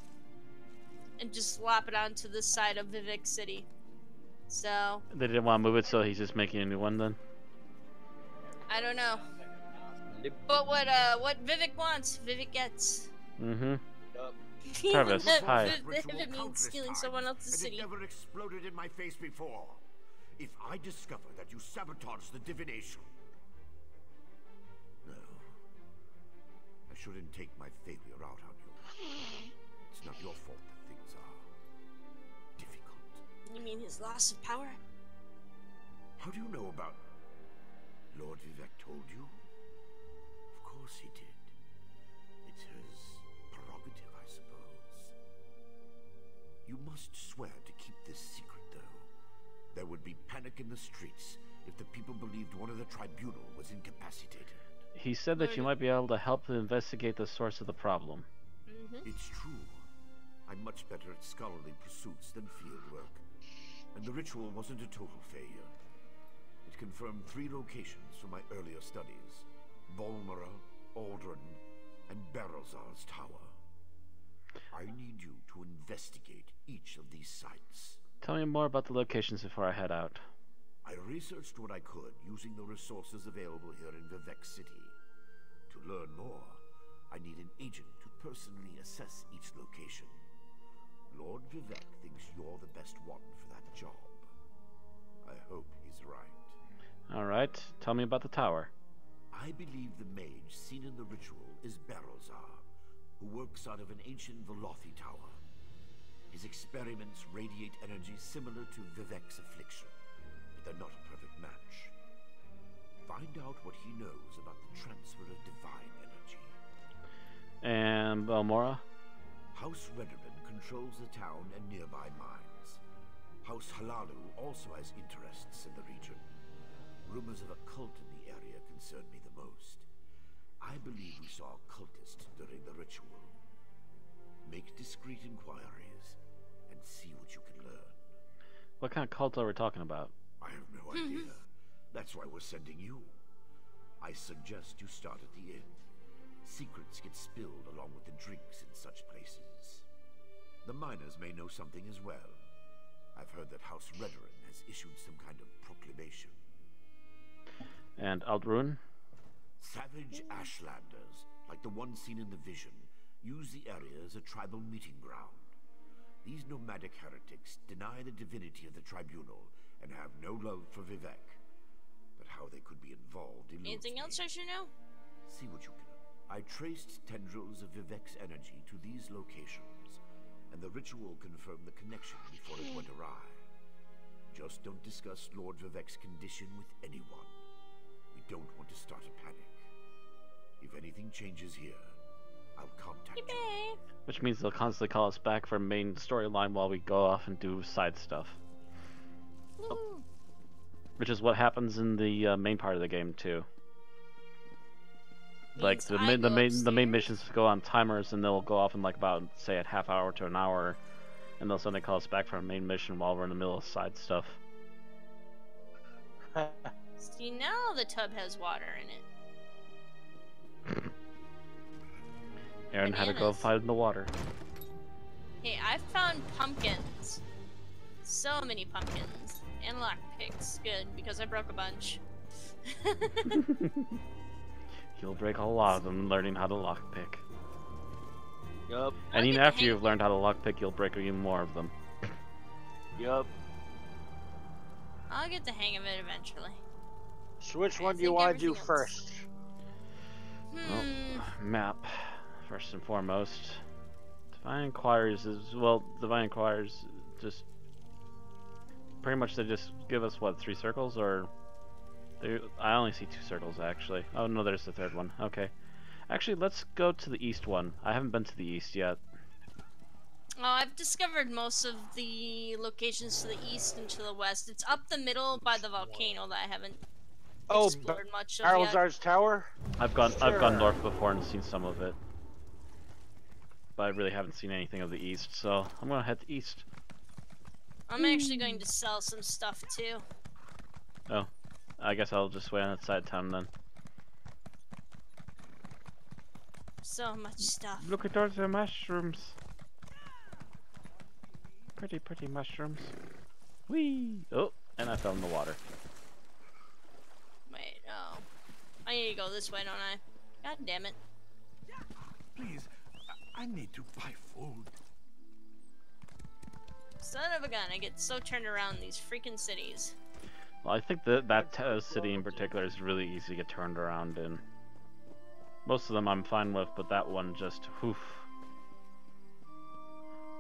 And just lop it onto this side of Vivec City. So... They didn't want to move it, so he's just making a new one then? I don't know. But what uh, what Vivec wants, Vivec gets. Mm-hmm. Travis, hi. It means stealing someone else's city. It never exploded in my face before. If I discover that you sabotage the divination... No. I shouldn't take my failure out on you. It's not your fault. You mean his loss of power? How do you know about... Lord Vivec told you? Of course he did. It's his prerogative, I suppose. You must swear to keep this secret, though. There would be panic in the streets if the people believed one of the Tribunal was incapacitated. He said that you might be able to help them investigate the source of the problem. Mm-hmm. It's true. I'm much better at scholarly pursuits than field work. And the ritual wasn't a total failure. It confirmed three locations from my earlier studies. Balmora, Ald'ruhn, and Barrelzar's Tower. I need you to investigate each of these sites. Tell me more about the locations before I head out. I researched what I could using the resources available here in Vivec City. To learn more, I need an agent to personally assess each location. Lord Vivec thinks you're the best one for that job. I hope he's right. Alright, tell me about the tower. I believe the mage seen in the ritual is Barrelzar, who works out of an ancient Velothi tower. His experiments radiate energy similar to Vivec's affliction, but they're not a perfect match. Find out what he knows about the transfer of divine energy. And Balmora? House Redoran controls the town and nearby mines. House Hlaalu also has interests in the region. Rumors of a cult in the area concerned me the most. I believe we saw a cultist during the ritual. Make discreet inquiries and see what you can learn. What kind of cult are we talking about? I have no idea. That's why we're sending you. I suggest you start at the inn. Secrets get spilled along with the drinks in such places. The miners may know something as well. I've heard that House Redoran has issued some kind of proclamation. And Ald'ruhn? Savage Ashlanders, like the one seen in the vision, use the area as a tribal meeting ground. These nomadic heretics deny the divinity of the Tribunal and have no love for Vivec. But how they could be involved in anything else I should know? See what you can. I traced tendrils of Vivec's energy to these locations, and the ritual confirmed the connection before it went awry. Just don't discuss Lord Vivec's condition with anyone. We don't want to start a panic. If anything changes here, I'll contact you. you. Which means they'll constantly call us back for main storyline while we go off and do side stuff. Oh. Which is what happens in the uh, main part of the game too. Like the main, the main the main missions go on timers, and they'll go off in like about say a half hour to an hour, and they'll suddenly call us back for our main mission while we're in the middle of side stuff. See, now the tub has water in it. Aaron Bananas. Had to go find the water. Hey, I found pumpkins. So many pumpkins and lockpicks. Good, because I broke a bunch. You'll break a lot of them learning how to lockpick. Yup. And even after you've learned how to lockpick, you'll break even more of them. Yup. I'll get the hang of it eventually. So which one do you want to do first? Hmm. Well, map, first and foremost. Divine Inquiries is, well, Divine Inquiries just... Pretty much they just give us, what, three circles, or... I only see two circles, actually. Oh, no, there's the third one. Okay. Actually, let's go to the east one. I haven't been to the east yet. Oh, I've discovered most of the locations to the east and to the west. It's up the middle by the volcano that I haven't oh, explored much of yet. Barrelzar's Tower? I've gone, sure. I've gone north before and seen some of it. But I really haven't seen anything of the east, so I'm going to head to east. I'm mm. actually going to sell some stuff, too. Oh. I guess I'll just wait on that side town then. So much stuff. Look at all the mushrooms. Pretty, pretty mushrooms. Whee! Oh, and I fell in the water. Wait, oh. I need to go this way, don't I? God damn it. Please, I need to buy food. Son of a gun, I get so turned around in these freaking cities. Well, I think that that uh, city in particular is really easy to get turned around in. Most of them I'm fine with, but that one just, whoof.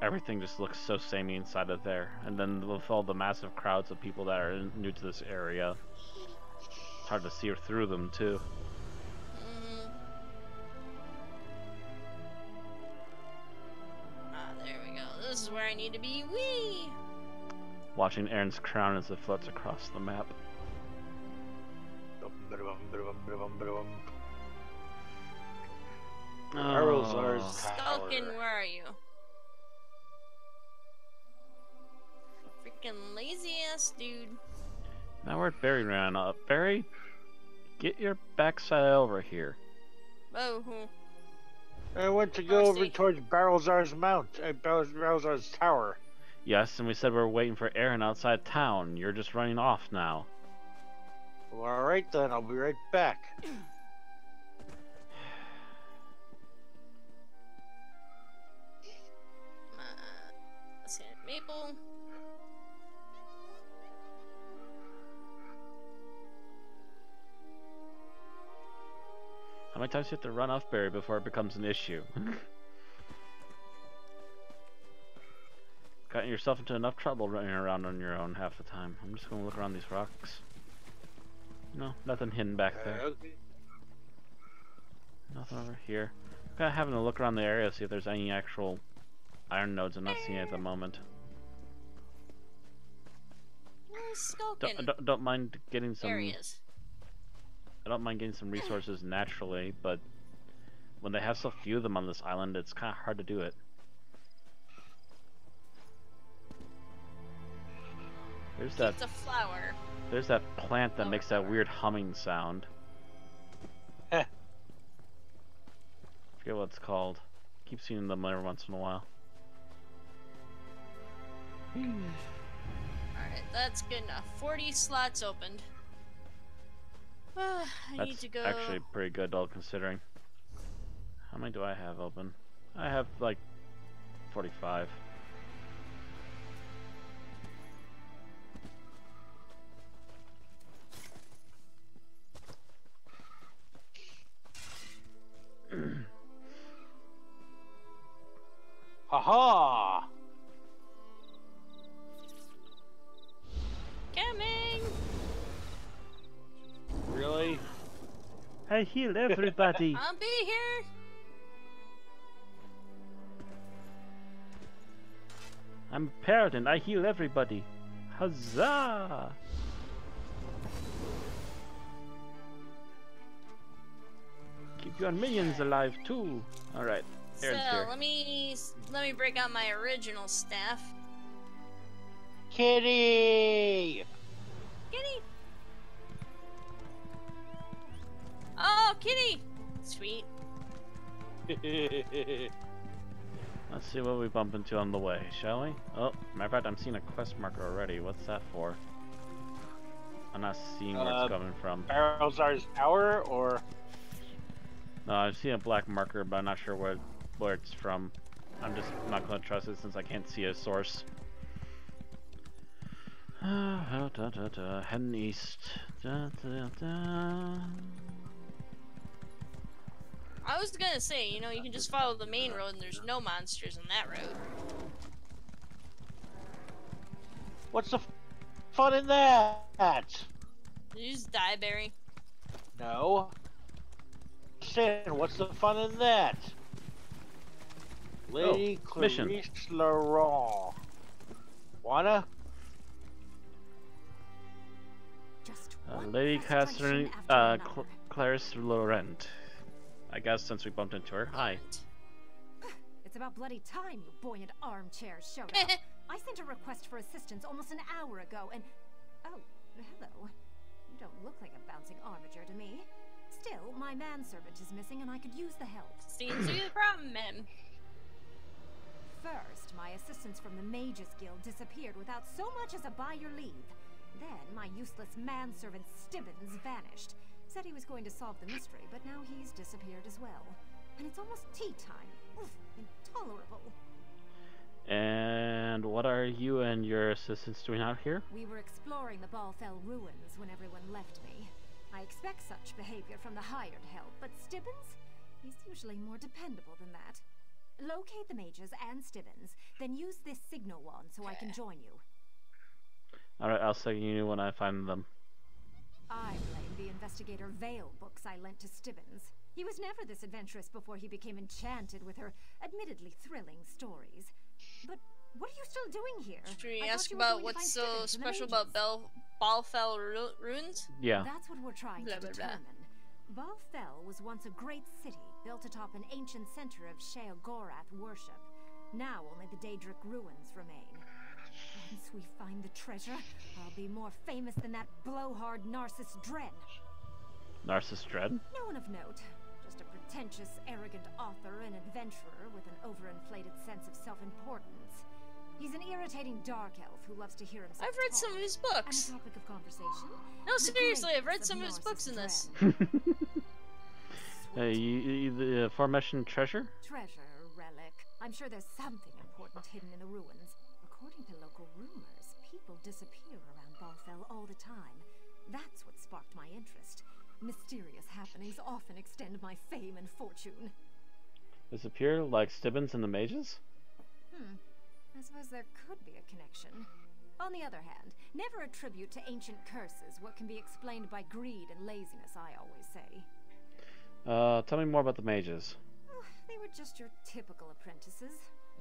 Everything just looks so samey inside of there. And then with all the massive crowds of people that are new to this area, it's hard to see through them, too. Mm-hmm. Ah, there we go. This is where I need to be. Whee! Watching Aaron's crown as it floats across the map. Barrelzar's oh. Tower. Skulkin, where are you? Freaking lazy ass dude. Now we're at Barry round up. Barry, get your backside over here. Oh. I want to go over towards Barrelzar's Mount, uh, Barrelzar's Tower. Yes, and we said we were waiting for Aaron outside town. You're just running off now. Well, alright then, I'll be right back. Let's hit Maple. How many times do you have to run off Barry before it becomes an issue? Gotten yourself into enough trouble running around on your own half the time. I'm just gonna look around these rocks. No, nothing hidden back there. Uh, okay. Nothing over here. I'm kinda having to look around the area to see if there's any actual iron nodes. I'm not seeing it at the moment. Don't, don't, don't mind getting some... There he is. I don't mind getting some resources naturally, but when they have so few of them on this island, it's kind of hard to do it. There's that. It's a flower. There's that plant that oh, makes that weird humming sound. Eh. Forget what it's called. Keep seeing them every once in a while. All right, that's good enough. Forty slots opened. Uh, I That's need to go. Actually pretty good, all considering. How many do I have open? I have like forty-five. Haha! -ha! Coming! Really? I healed everybody. I'll be here. I'm a paladin. I heal everybody. Huzzah! Keep your minions alive too. All right. So here. let me let me break out my original staff. Kitty. Kitty. Oh, kitty! Sweet. Let's see what we bump into on the way, shall we? Oh, matter of fact, I'm seeing a quest marker already. What's that for? I'm not seeing where uh, it's coming from. Barrelzar's Tower, or? No, I've seen a black marker, but I'm not sure where, where it's from. I'm just not going to trust it since I can't see a source. Uh, da, da, da, da. Heading east. Da, da, da. I was gonna say, you know, you can just follow the main road and there's no monsters on that road. What's the f fun in that? Did you just die, Barry? No. Sin, what's the fun in that? Lady oh, Clarice Laurent. Wanna? Just uh, Lady Catherine, uh, Cl Clarice Laurent. I guess since we bumped into her. Hi. It's about bloody time you buoyant armchairs showed up. I sent a request for assistance almost an hour ago and... Oh, hello. You don't look like a bouncing armiger to me. Still, my manservant is missing and I could use the help. Seems to be the problem, men. First, my assistance from the Mages Guild disappeared without so much as a by your leave. Then, my useless manservant Stibbons vanished. Said he was going to solve the mystery, but now he's disappeared as well. And it's almost tea time. Oof, intolerable. And what are you and your assistants doing out here? We were exploring the Balfell ruins when everyone left me. I expect such behavior from the hired help, but Stibbons? He's usually more dependable than that. Locate the mages and Stibbons, then use this signal wand so I can join you. Alright, I'll second you when I find them. I blame the Investigator Vale books I lent to Stibbons. He was never this adventurous before he became enchanted with her admittedly thrilling stories. But what are you still doing here? Should we ask about what's so special about Balfell ruins? Yeah. That's what we're trying to determine. Balfell was once a great city built atop an ancient center of Sheogorath worship. Now only the Daedric ruins remain. Once we find the treasure, I'll be more famous than that blowhard Narciss Dredd. Narciss Dredd? No one of note. Just a pretend. pretentious, arrogant author and adventurer with an overinflated sense of self-importance. He's an irritating dark elf who loves to hear himself. I've read talk. some of his books. And a topic of conversation. No, seriously, I've read some of his books in this. uh, you, you, the uh, formation treasure? Treasure, relic. I'm sure there's something important hidden in the ruins. According to local rumors, people disappear around Balfell all the time. That's what sparked my interest. Mysterious happenings often extend my fame and fortune. Disappear like Stibbons and the mages? Hmm. I suppose there could be a connection. On the other hand, never attribute to ancient curses what can be explained by greed and laziness, I always say. Uh, tell me more about the mages. Oh, they were just your typical apprentices.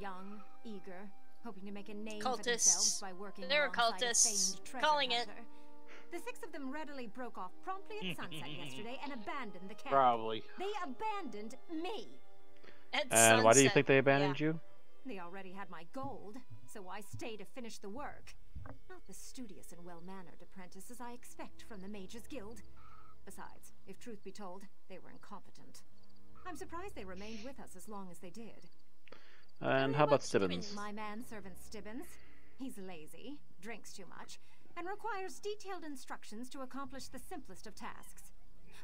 Young, eager, hoping to make a name cultists. for themselves by working They're alongside cultists. a famed treasure Calling hunter. It. The six of them readily broke off promptly at sunset yesterday and abandoned the camp. Probably. They abandoned me. At and sunset. Why do you think they abandoned yeah. you? They already had my gold, so I stay to finish the work. Not the studious and well-mannered apprentices I expect from the Mages Guild. Besides, if truth be told, they were incompetent. I'm surprised they remained with us as long as they did. And how about Stibbons? My manservant Stibbons. He's lazy, drinks too much, and requires detailed instructions to accomplish the simplest of tasks.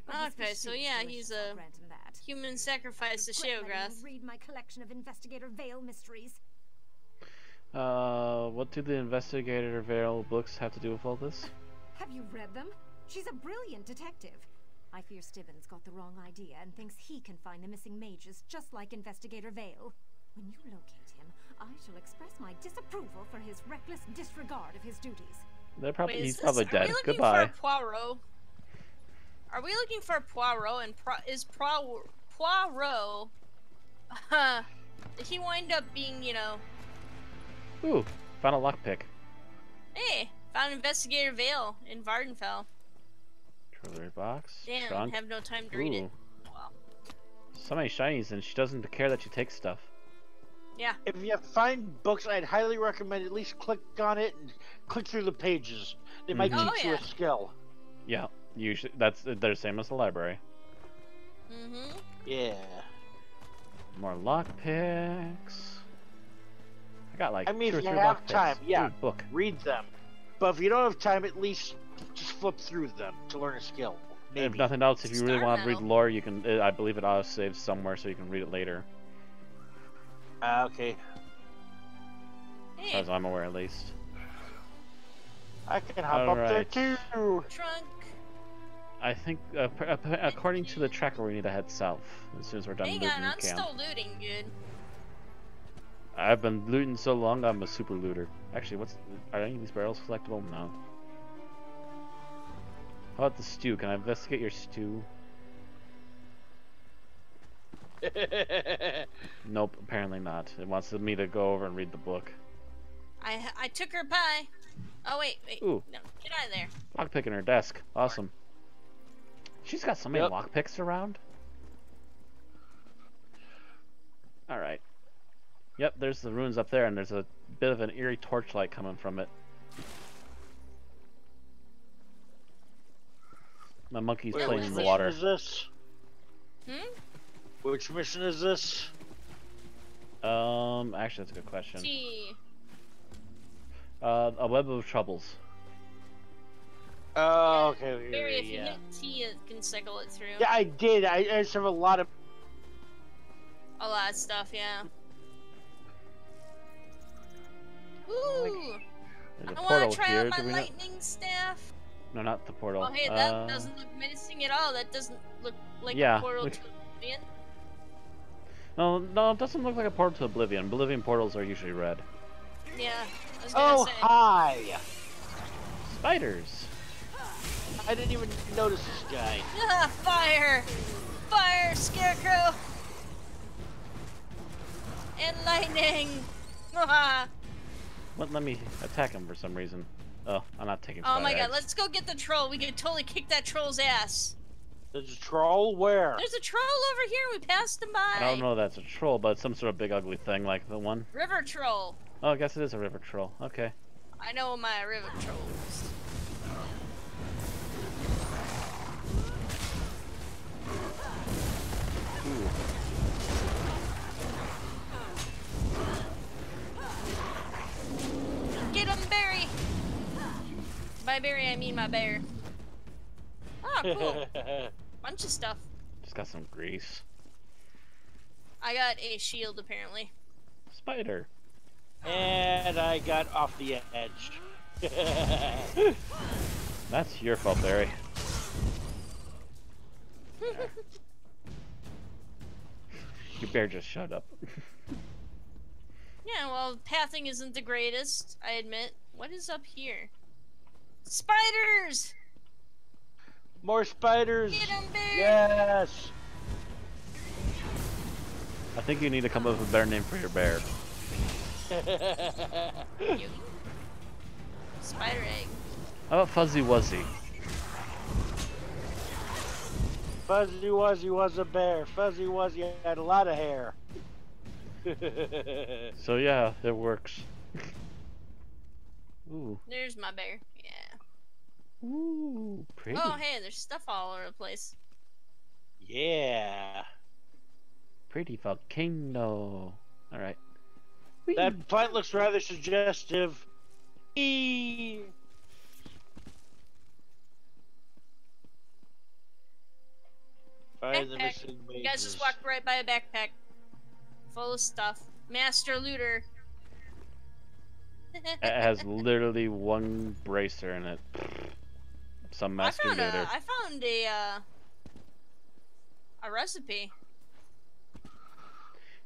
But okay, so yeah, he's a human sacrifice to Sheograth. Read my collection of Investigator Vale mysteries. Uh, what do the Investigator Vale books have to do with all this? Have you read them? She's a brilliant detective. I fear Stibbons got the wrong idea and thinks he can find the missing mages just like Investigator Vale. When you locate him, I shall express my disapproval for his reckless disregard of his duties. They're probably Wait, he's this, probably dead. Goodbye. For Poirot? Are we looking for Poirot, and Pro is Pro Poirot, uh, did he wind up being, you know... Ooh, found a lockpick. Hey, found Investigator Vale in Vardenfell. Treasure box. Damn, trunk. Have no time to Ooh. read it. Wow. So many shinies, and she doesn't care that you take stuff. Yeah. If you find books, I'd highly recommend at least click on it and click through the pages. They might mm-hmm. teach oh, yeah. you a skill. Yeah. Usually, that's they're same as the library. Mm-hmm. Yeah. More lockpicks. I got like I mean, two if or you three have time, yeah, Ooh, book. read them. But if you don't have time, at least just flip through them to learn a skill. Maybe. If nothing else, if you Star really want to read lore, you can. I believe it auto saves somewhere, so you can read it later. Uh, okay. Hey. As I'm aware, at least. I can hop All up right. there too. Trunk. I think, uh, according to the tracker, we need to head south as soon as we're done Hang looting on, I'm camp. still looting, dude. I've been looting so long, I'm a super looter. Actually, what's... Are any of these barrels collectible? No. How about the stew? Can I investigate your stew? Nope, apparently not. It wants me to go over and read the book. I I took her pie. Oh, wait, wait. Ooh. No, get out of there. Lockpick in her desk. Awesome. She's got so many yep. lockpicks around. Alright. Yep, there's the ruins up there, and there's a bit of an eerie torchlight coming from it. My monkey's Wait, playing in the water. Which mission is this? Hmm? Which mission is this? Um, actually, that's a good question. Gee. Uh, a web of troubles. Oh, okay. okay Barry, if yeah. you hit T, it can cycle it through. Yeah, I did. I, I just have a lot of... A lot of stuff, yeah. Ooh! I want to try out my lightning not... staff. No, not the portal. Oh, hey, that uh... doesn't look menacing at all. That doesn't look like yeah, a portal we... to Oblivion. No, no, it doesn't look like a portal to Oblivion. Oblivion portals are usually red. Yeah, I was gonna Oh, say. hi! Spiders! I didn't even notice this guy. Ah, fire! Fire, Scarecrow! And lightning! Wouldn't let me attack him for some reason. Oh, I'm not taking fire. Oh my god, eggs. Let's go get the troll. We could totally kick that troll's ass. There's a troll? Where? There's a troll over here. We passed him by. I don't know if that's a troll, but it's some sort of big ugly thing like the one. River troll. Oh, I guess it is a river troll. Okay. I know my river trolls. Ooh. berry, I mean my bear. Oh, cool. Bunch of stuff. Just got some grease. I got a shield, apparently. Spider. And I got off the edge. That's your fault, Barry. Your bear just shut up. Yeah, well, pathing isn't the greatest, I admit. What is up here? Spiders! More spiders! Get 'em, Barry! Yes! I think you need to come up with a better name for your bear. Spider egg. How about Fuzzy Wuzzy? Fuzzy Wuzzy was a bear. Fuzzy Wuzzy had a lot of hair. So yeah, it works. Ooh. There's my bear. Yeah. Ooh, pretty. Oh hey, there's stuff all over the place. Yeah. Pretty volcano. All right. Whee. That plant looks rather suggestive. Eee. Backpack. You guys just walked right by a backpack full of stuff. Master looter. It has literally one bracer in it. Some master I found looter. A, I found a uh, a recipe.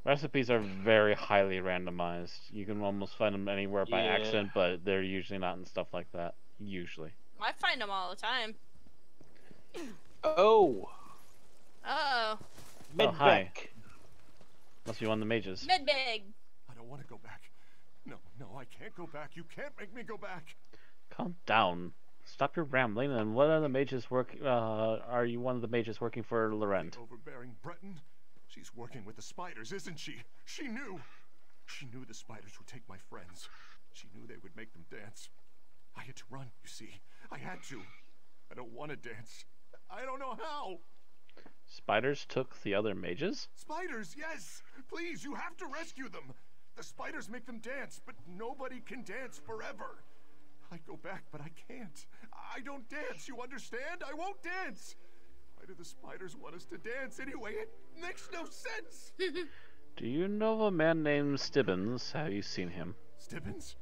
Recipes are very highly randomized. You can almost find them anywhere by yeah. accident, but they're usually not in stuff like that. Usually. I find them all the time. Oh. Uh oh. Mid oh, hi. Must be one of the mages. Medbag. I don't want to go back. No, no, I can't go back. You can't make me go back. Calm down. Stop your rambling. And what are the mages work? Uh, are you one of the mages working for Laurent? Overbearing Breton. She's working with the spiders, isn't she? She knew. She knew the spiders would take my friends. She knew they would make them dance. I had to run. You see, I had to. I don't want to dance. I don't know how. Spiders took the other mages? Spiders, yes! Please, you have to rescue them! The spiders make them dance, but nobody can dance forever. I go back, but I can't. I don't dance, you understand? I won't dance! Why do the spiders want us to dance anyway? It makes no sense! Do you know of a man named Stibbons? Have you seen him? Stibbons?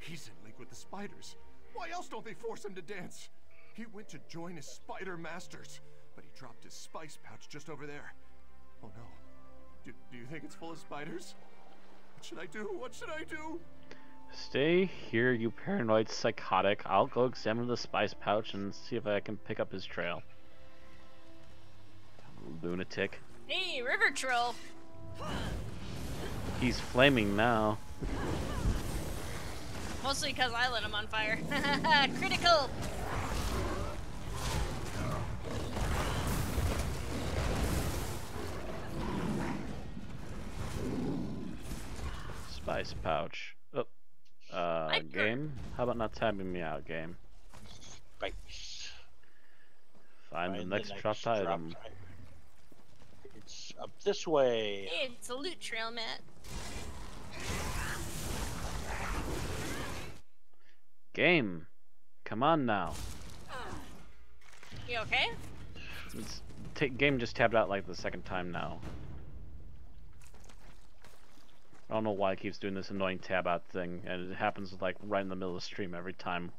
He's in league with the spiders. Why else don't they force him to dance? He went to join his spider masters. But he dropped his spice pouch just over there. Oh no. Do, do you think it's full of spiders? What should I do? What should I do? Stay here, you paranoid psychotic. I'll go examine the spice pouch and see if I can pick up his trail. Lunatic. Hey, river troll. He's flaming now. Mostly because I lit him on fire. Critical! Spice pouch. Oh, uh, game? How about not tabbing me out, game? Spice. Find, Find the next, the next dropped, dropped item. item. It's up this way. Hey, it's a loot trail, Matt. Game. Come on now. You okay? It's game just tabbed out like the second time now. I don't know why it keeps doing this annoying tab out thing, and it happens like right in the middle of the stream every time.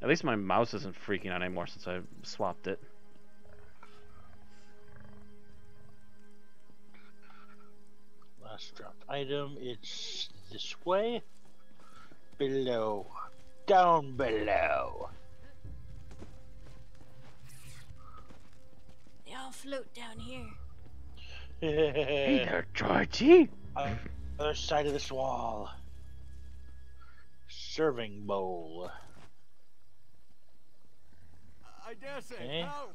At least my mouse isn't freaking out anymore since I swapped it. Last dropped item, it's this way. Below. Down below. They all float down here. Hey there, Georgie! Uh, other side of this wall. Serving bowl. I dare say, okay. Help!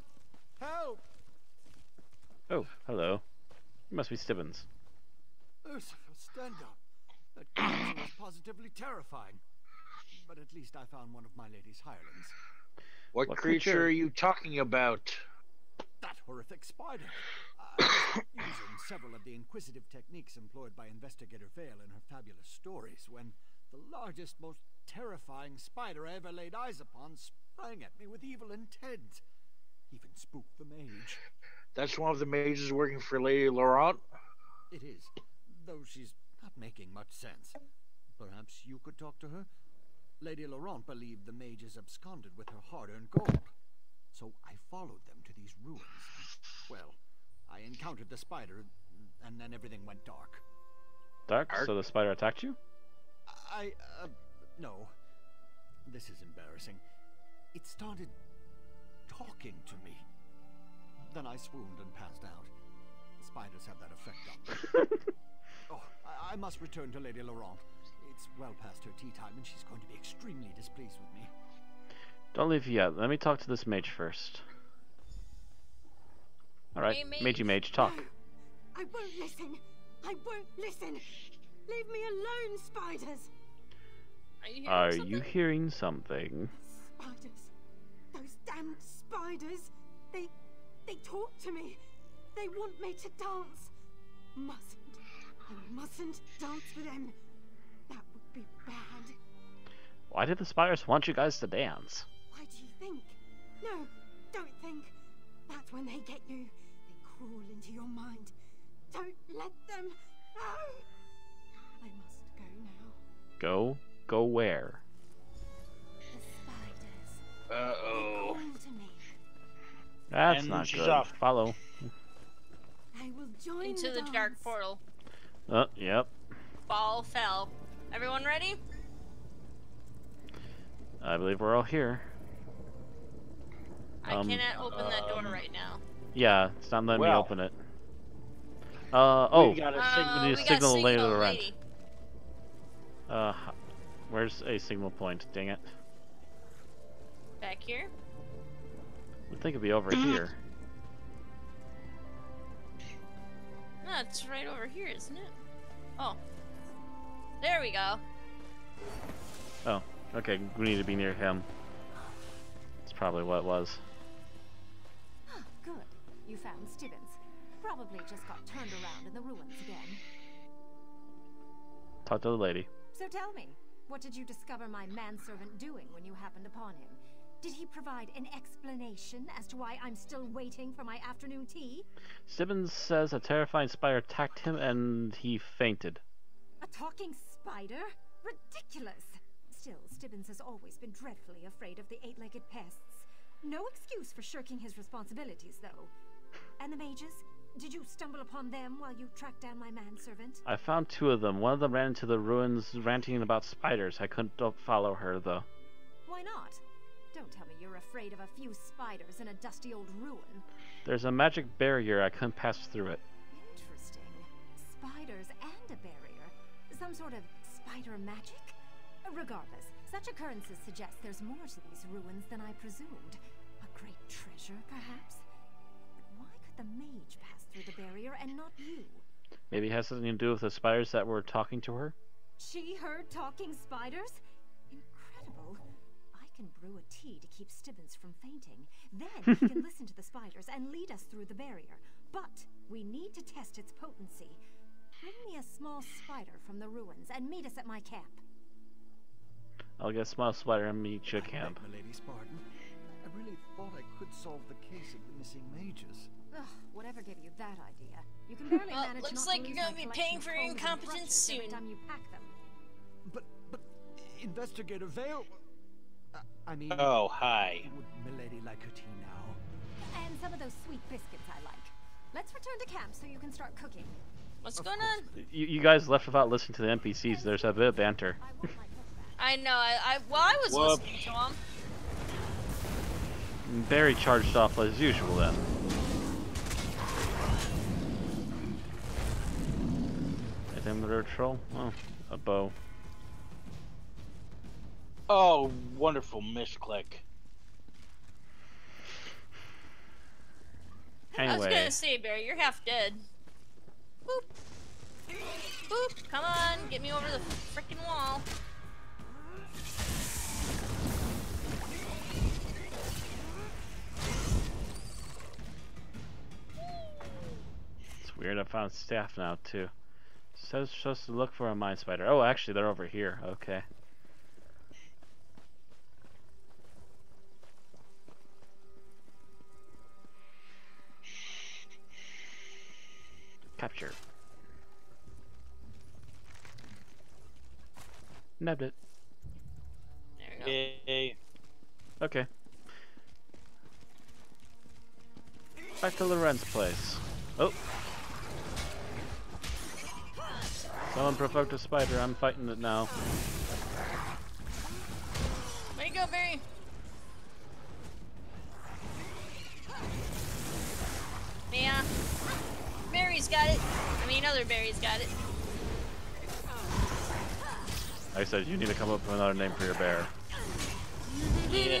Help! Oh, hello. You must be Stibbons. Lucifer, stand up. That creature was positively terrifying. But at least I found one of my lady's hirelings. What, what creature, creature are you talking about? That horrific spider. I was using several of the inquisitive techniques employed by Investigator Vale in her fabulous stories when the largest, most terrifying spider I ever laid eyes upon sprang at me with evil intent. Even spooked the mage. That's one of the mages working for Lady Laurent? It is, though she's not making much sense. Perhaps you could talk to her? Lady Laurent believed the mages absconded with her hard-earned gold. So I followed them to these ruins. Well, I encountered the spider, and then everything went dark. Dark? Dark? So the spider attacked you? I, uh, no. This is embarrassing. It started talking to me. Then I swooned and passed out. Spiders have that effect on me. Oh, I, I must return to Lady Laurent. It's well past her tea time, and she's going to be extremely displeased with me. Don't leave yet. Let me talk to this mage first. Alright, hey, mage. Magey mage, talk. No, I won't listen. I won't listen. Leave me alone, spiders. Are you hearing, Are something? You hearing something? Spiders. Those damned spiders. They, they talk to me. They want me to dance. Mustn't. I mustn't dance with them. That would be bad. Why did the spiders want you guys to dance? Why do you think? No, don't think. That's when they get you. They crawl into your mind. Don't let them. Oh. I must go now. Go? Go where? The spiders. Uh oh. That's and not good. Off. Follow. I will join into the, the dark portal. Uh, yep. Balfell. Everyone ready? I believe we're all here. I um, cannot open um, that door right now. Yeah, it's not letting well. me open it. Uh, oh, we, got a uh, we need a signal Lady Laurent. Uh, where's a signal point? Dang it. Back here? I think it'd be over here. No, it's right over here, isn't it? Oh. There we go. Oh, okay, we need to be near him. That's probably what it was. Oh, good. You found Stibbons. Probably just got turned around in the ruins again. Talk to the lady. So tell me, what did you discover my manservant doing when you happened upon him? Did he provide an explanation as to why I'm still waiting for my afternoon tea? Stibbons says a terrifying spider attacked him and he fainted. A talking spider? Ridiculous! Still, Stibbons has always been dreadfully afraid of the eight-legged pests. No excuse for shirking his responsibilities, though. And the mages? Did you stumble upon them while you tracked down my manservant? I found two of them. One of them ran into the ruins ranting about spiders. I couldn't follow her, though. Why not? Don't tell me you're afraid of a few spiders in a dusty old ruin. There's a magic barrier. I couldn't pass through it. Interesting. Spiders and a barrier? Some sort of spider magic? Regardless, such occurrences suggest there's more to these ruins than I presumed. A great treasure, perhaps? The mage passed through the barrier and not you. Maybe it has something to do with the spiders that were talking to her? She heard talking spiders? Incredible. I can brew a tea to keep Stibbons from fainting. Then he can listen to the spiders and lead us through the barrier. But we need to test its potency. Bring me a small spider from the ruins and meet us at my camp. I'll get a small spider and meet you at camp. I beg my lady's pardon. I really thought I could solve the case of the missing mages. Ugh, whatever gave you that idea. You can barely well, manage looks like you're gonna be paying for your incompetence soon. Every time you pack them. But, but, Investigator Vale. Uh, I mean. Oh, hi. Would Milady like her tea now? And some of those sweet biscuits I like. Let's return to camp so you can start cooking. What's of going course. on? You, you guys left without listening to the N P Cs. There's a bit of banter. I know. I, I well, I was Whoops. listening to them. Very charged off as usual then. Is him a troll? Oh, a bow. Oh, wonderful misclick. Anyway. I was gonna say, Barry, you're half dead. Boop. Boop. Come on, get me over the frickin' wall. Weird, I found staff now too. Says supposed to look for a mine spider. Oh, actually, they're over here. Okay. Capture. Nabbed it. There we go. Yay. Okay. Back to Laurent's place. Oh. Someone provoked a spider. I'm fighting it now. Way to go, Barry. Yeah. Barry's got it. I mean, other Barry's got it. Like I said, you need to come up with another name for your bear. Yeah.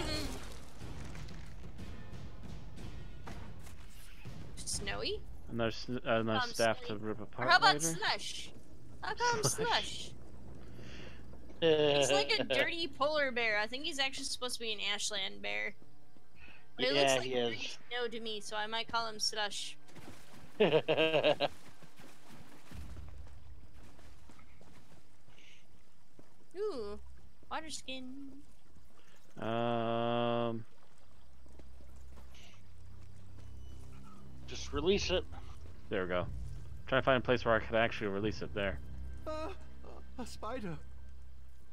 Snowy? Another, sn another staff Snowy. To rip apart. Or how about later? Slush? How come Slush? He's like a dirty polar bear. I think he's actually supposed to be an Ashland bear. But it yeah, looks like he is. No to me, so I might call him Slush. Ooh, water skin. Um. Just release it. There we go. I'm trying to find a place where I could actually release it. There. Uh, a spider.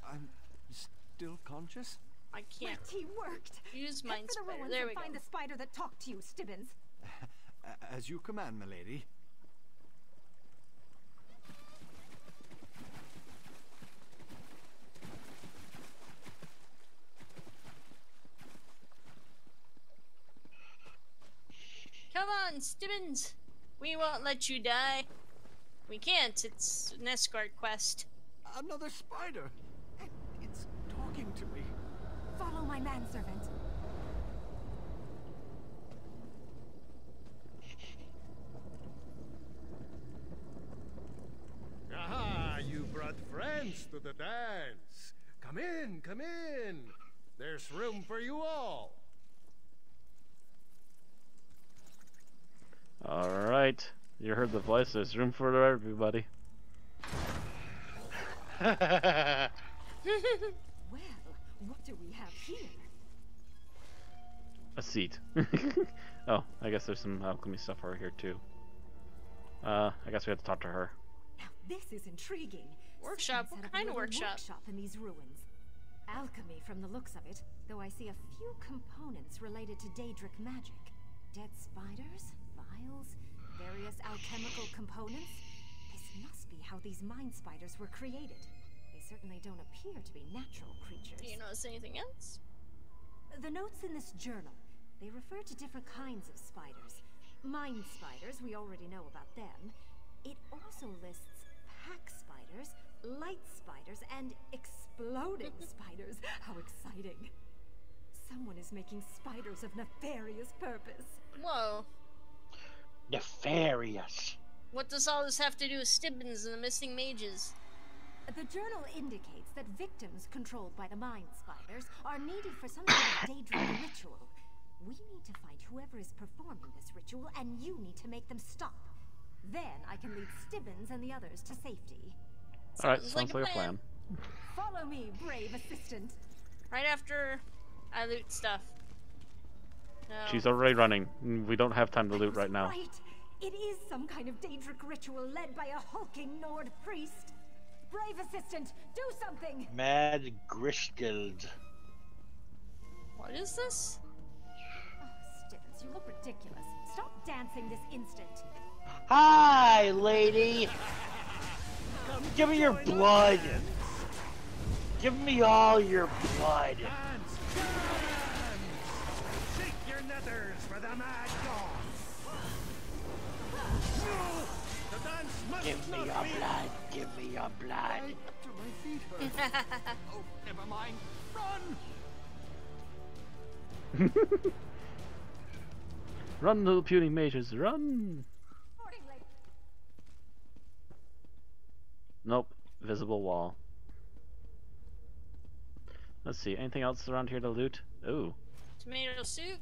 I'm still conscious. I can't. He worked. Use mine. There we go. Find the spider that talked to you, Stibbons. As you command, my lady. Come on, Stibbons! We won't let you die. We can't, it's an escort quest. Another spider! It's talking to me. Follow my manservant. Aha, you brought friends to the dance. Come in, come in. There's room for you all. Alright, you heard the voice, there's room for everybody. Well, what do we have here? A seat. Oh, I guess there's some alchemy stuff over here too. Uh, I guess we have to talk to her. Now this is intriguing. Workshop? What kind of workshop? Workshop in these ruins. Alchemy from the looks of it, though I see a few components related to Daedric magic. Dead spiders? Various alchemical components. This must be how these mind spiders were created. They certainly don't appear to be natural creatures. Do you notice anything else? The notes in this journal, they refer to different kinds of spiders. Mind spiders, we already know about them. It also lists pack spiders, light spiders, and exploding spiders. How exciting. Someone is making spiders of nefarious purpose. Whoa. Nefarious. What does all this have to do with Stibbons and the missing mages? The journal indicates that victims controlled by the mind spiders are needed for some sort of Daedric ritual. We need to find whoever is performing this ritual, and you need to make them stop. Then I can lead Stibbons and the others to safety. Alright, sounds, sounds like, like a plan. plan. Follow me, brave assistant. Right after I loot stuff. No. She's already running. We don't have time to loot right now. Right. It is some kind of Daedric ritual led by a hulking Nord priest. Brave assistant, do something! Mad Grishkild. What is this? Oh, Stibbons, you look ridiculous. Stop dancing this instant. Hi, lady! Come Give me your blood! Dance. Give me all your blood! Dance. Dance. For the mad dogs. No, the dance must give me your be. blood. Give me your blood. Right up to my feet hurt. Oh, never mind. Run! Run, little puny mages, run! Nope, visible wall. Let's see. Anything else around here to loot? Ooh. Tomato soup.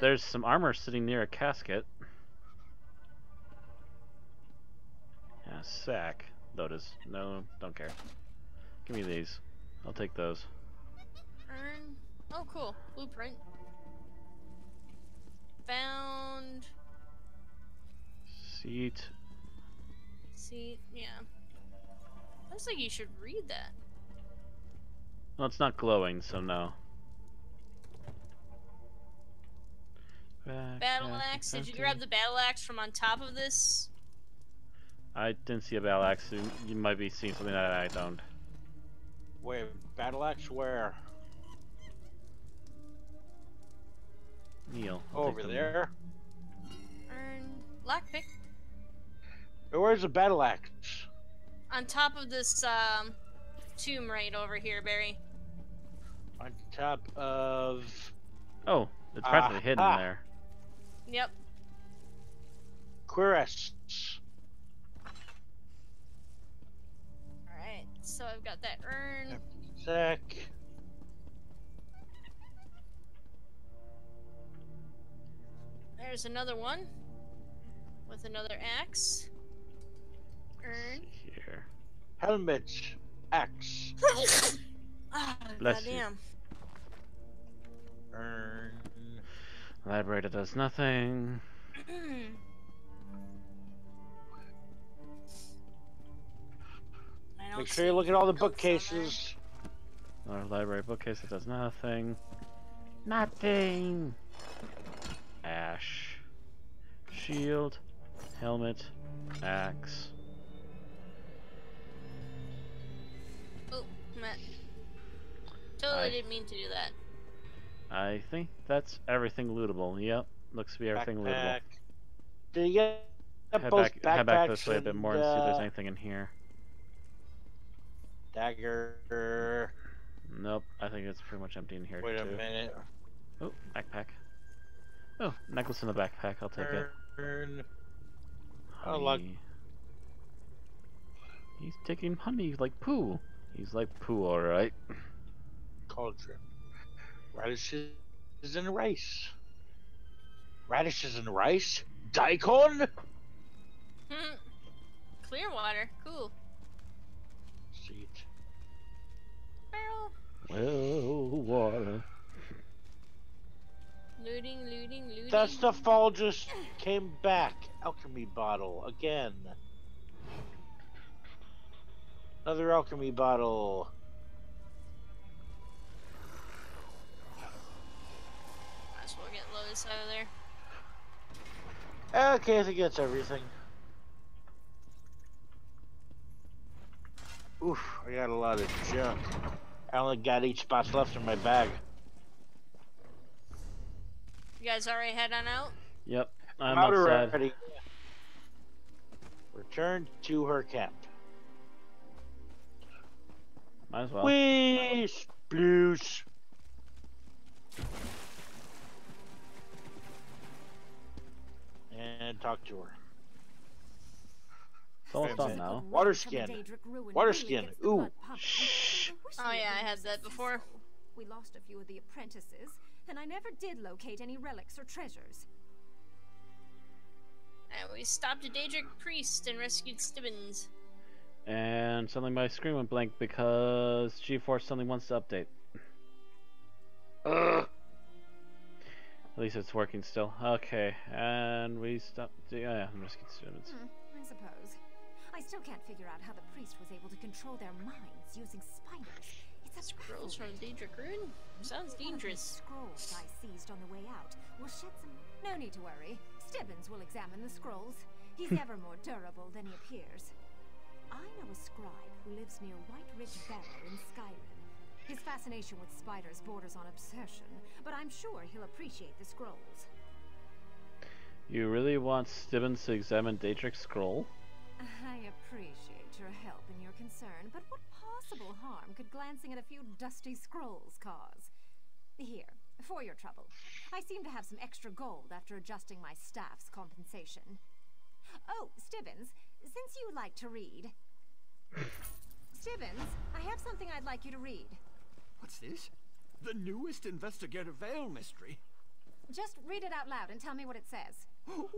There's some armor sitting near a casket. And a sack. Lotus. No, don't care. Give me these. I'll take those. Earn. Oh, cool. Blueprint. Found. Seat. See, yeah. Looks like you should read that. Well, it's not glowing, so no. Back, battle back, axe. Did you grab the battle axe from on top of this? I didn't see a battle axe. You might be seeing something that I don't. Wait, battle axe where? Neil. Over there. Um, lockpick. Where's the battle axe? On top of this um, tomb right over here, Barry. On top of. Oh, it's practically uh, hidden ah. there. Yep. Cuirass. So I've got that urn. Sec. There's another one with another axe. Urn. Here. Helmet. Axe. Ah, oh, goddamn. Urn. Labrador does nothing. Make sure you look at all the bookcases. Our library bookcase that does nothing. Nothing. Ash. Shield. Helmet. Axe. Oh, Matt. Totally I, didn't mean to do that. I think that's everything lootable. Yep, looks to be everything backpack. Lootable. Do you get head both back, head back this way a bit more and uh, see if there's anything in here. Dagger. Nope, I think it's pretty much empty in here. Wait too. a minute. Oh, backpack. Oh, necklace in the backpack. I'll take Burn. it. Honey. Oh, luck. He's taking honey like poo. He's like poo, all right. Cauldron. Radishes and rice. Radishes and rice. Daikon. Hmm. Clear water. Cool. Seat. Barrel. Well, water. Looting, looting, looting. That stuff all just came back. Alchemy bottle again. Another alchemy bottle. Might as well get Lotus out of there. Okay, I think that's everything. Oof, I got a lot of junk. I only got eight spots left in my bag. You guys already head on out? Yep, I'm out already. Return to her camp. Might as well. Wee! Sploos! And talk to her. Almost done now. Water skin. Water skin. Ooh. Shh. Oh yeah, I had that before. We lost a few of the apprentices, and I never did locate any relics or treasures. And we stopped a Daedric priest and rescued Stibbons. And suddenly my screen went blank because G four suddenly wants to update. Ugh. At least it's working still. Okay, and we stopped. Oh yeah, I'm rescued Stibbons. Hmm, I suppose. I still can't figure out how the priest was able to control their minds using spiders. It's scrolls from Daedric Ruin? Sounds dangerous. Scrolls I seized on the way out. We'll shed some. No need to worry. Stibbons will examine the scrolls. He's ever more durable than he appears. I know a scribe who lives near White Ridge Barrow in Skyrim. His fascination with spiders borders on obsession, but I'm sure he'll appreciate the scrolls. You really want Stibbons to examine Daedric's scroll? I appreciate your help and your concern, but what possible harm could glancing at a few dusty scrolls cause? Here, for your trouble. I seem to have some extra gold after adjusting my staff's compensation. Oh, Stibbons, since you like to read... Stibbons, I have something I'd like you to read. What's this? The newest Investigator Vale mystery? Just read it out loud and tell me what it says. Ooh,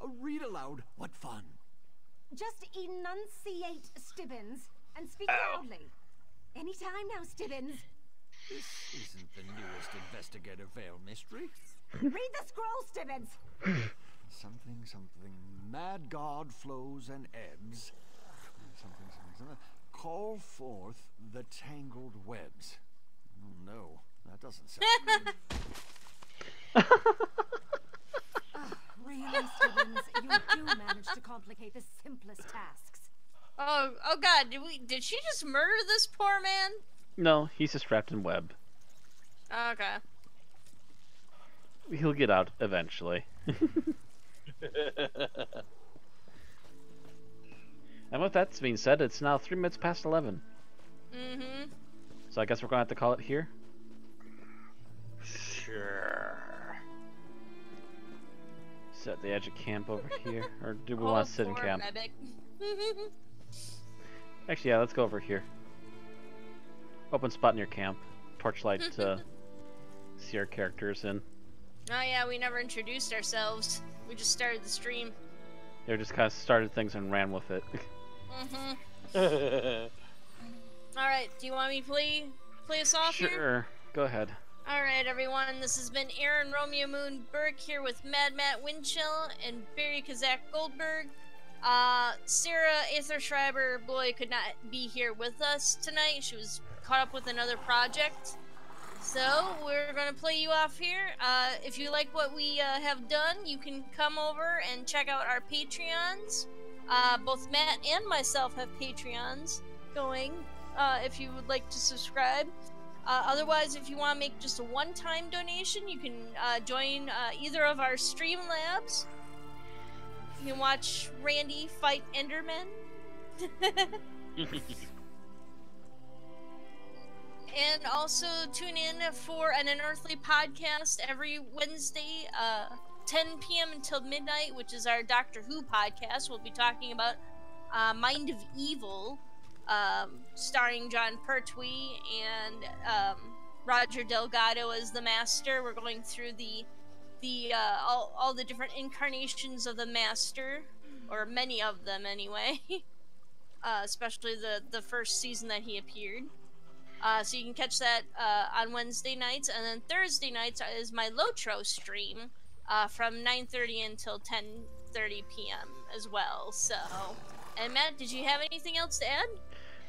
a read aloud. What fun. Just enunciate, Stibbons, and speak Ow. loudly. Any time now, Stibbons. This isn't the newest Investigator Vale mystery. Read the scroll, Stibbons. Something, something. Mad god flows and ebbs. Call forth the tangled webs. Oh, no, that doesn't sound good. Ah, really, Stibbons, you do manage to complicate the simplest tasks. Oh, oh God! Did we? Did she just murder this poor man? No, he's just trapped in web. Okay. He'll get out eventually. And with that being said, it's now three minutes past eleven. Mm-hmm. So I guess we're gonna have to call it here. Sure. Set the edge of camp over here, or do we oh, want to sit in camp? Actually, yeah, let's go over here. Open spot near camp. Torchlight to see our characters in. Oh yeah, we never introduced ourselves. We just started the stream. They just kind of started things and ran with it. Mm-hmm. Alright, do you want me to play, play us off sure. here? Sure, go ahead. Alright everyone, this has been Aaron Romeo Moon Berg here with Mad Matt Winchill and Barry Kazak Goldberg. Uh, Sarah Aether Schreiber Bloy could not be here with us tonight. She was caught up with another project. So, we're going to play you off here. Uh, if you like what we uh, have done, you can come over and check out our Patreons. Uh, both Matt and myself have Patreons going, uh, if you would like to subscribe. Uh, otherwise, if you want to make just a one-time donation, you can uh, join uh, either of our stream labs. You can watch Randy fight Endermen. And also tune in for an Unearthly podcast every Wednesday, uh, ten p m until midnight, which is our Doctor Who podcast. We'll be talking about uh, Mind of Evil, um, starring John Pertwee and um, Roger Delgado as the Master. We're going through the the uh, all, all the different incarnations of the Master, or many of them anyway, uh, especially the, the first season that he appeared. Uh, so you can catch that uh, on Wednesday nights, and then Thursday nights is my Lotro stream uh, from nine thirty until ten thirty p m as well. So, and Matt, did you have anything else to add?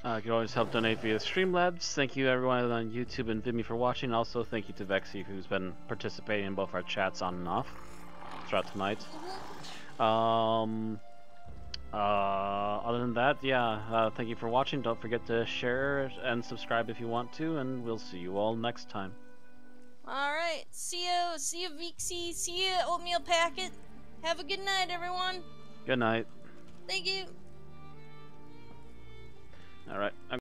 Uh, you can always help donate via Streamlabs. Thank you everyone on YouTube and Vimeo for watching. Also, thank you to Vexy, who's been participating in both our chats on and off throughout tonight. Mm-hmm. Um... Uh, other than that, yeah, uh, thank you for watching. Don't forget to share and subscribe if you want to, and we'll see you all next time. Alright, see ya, see ya Vixie, see ya Oatmeal Packet. Have a good night, everyone. Good night. Thank you.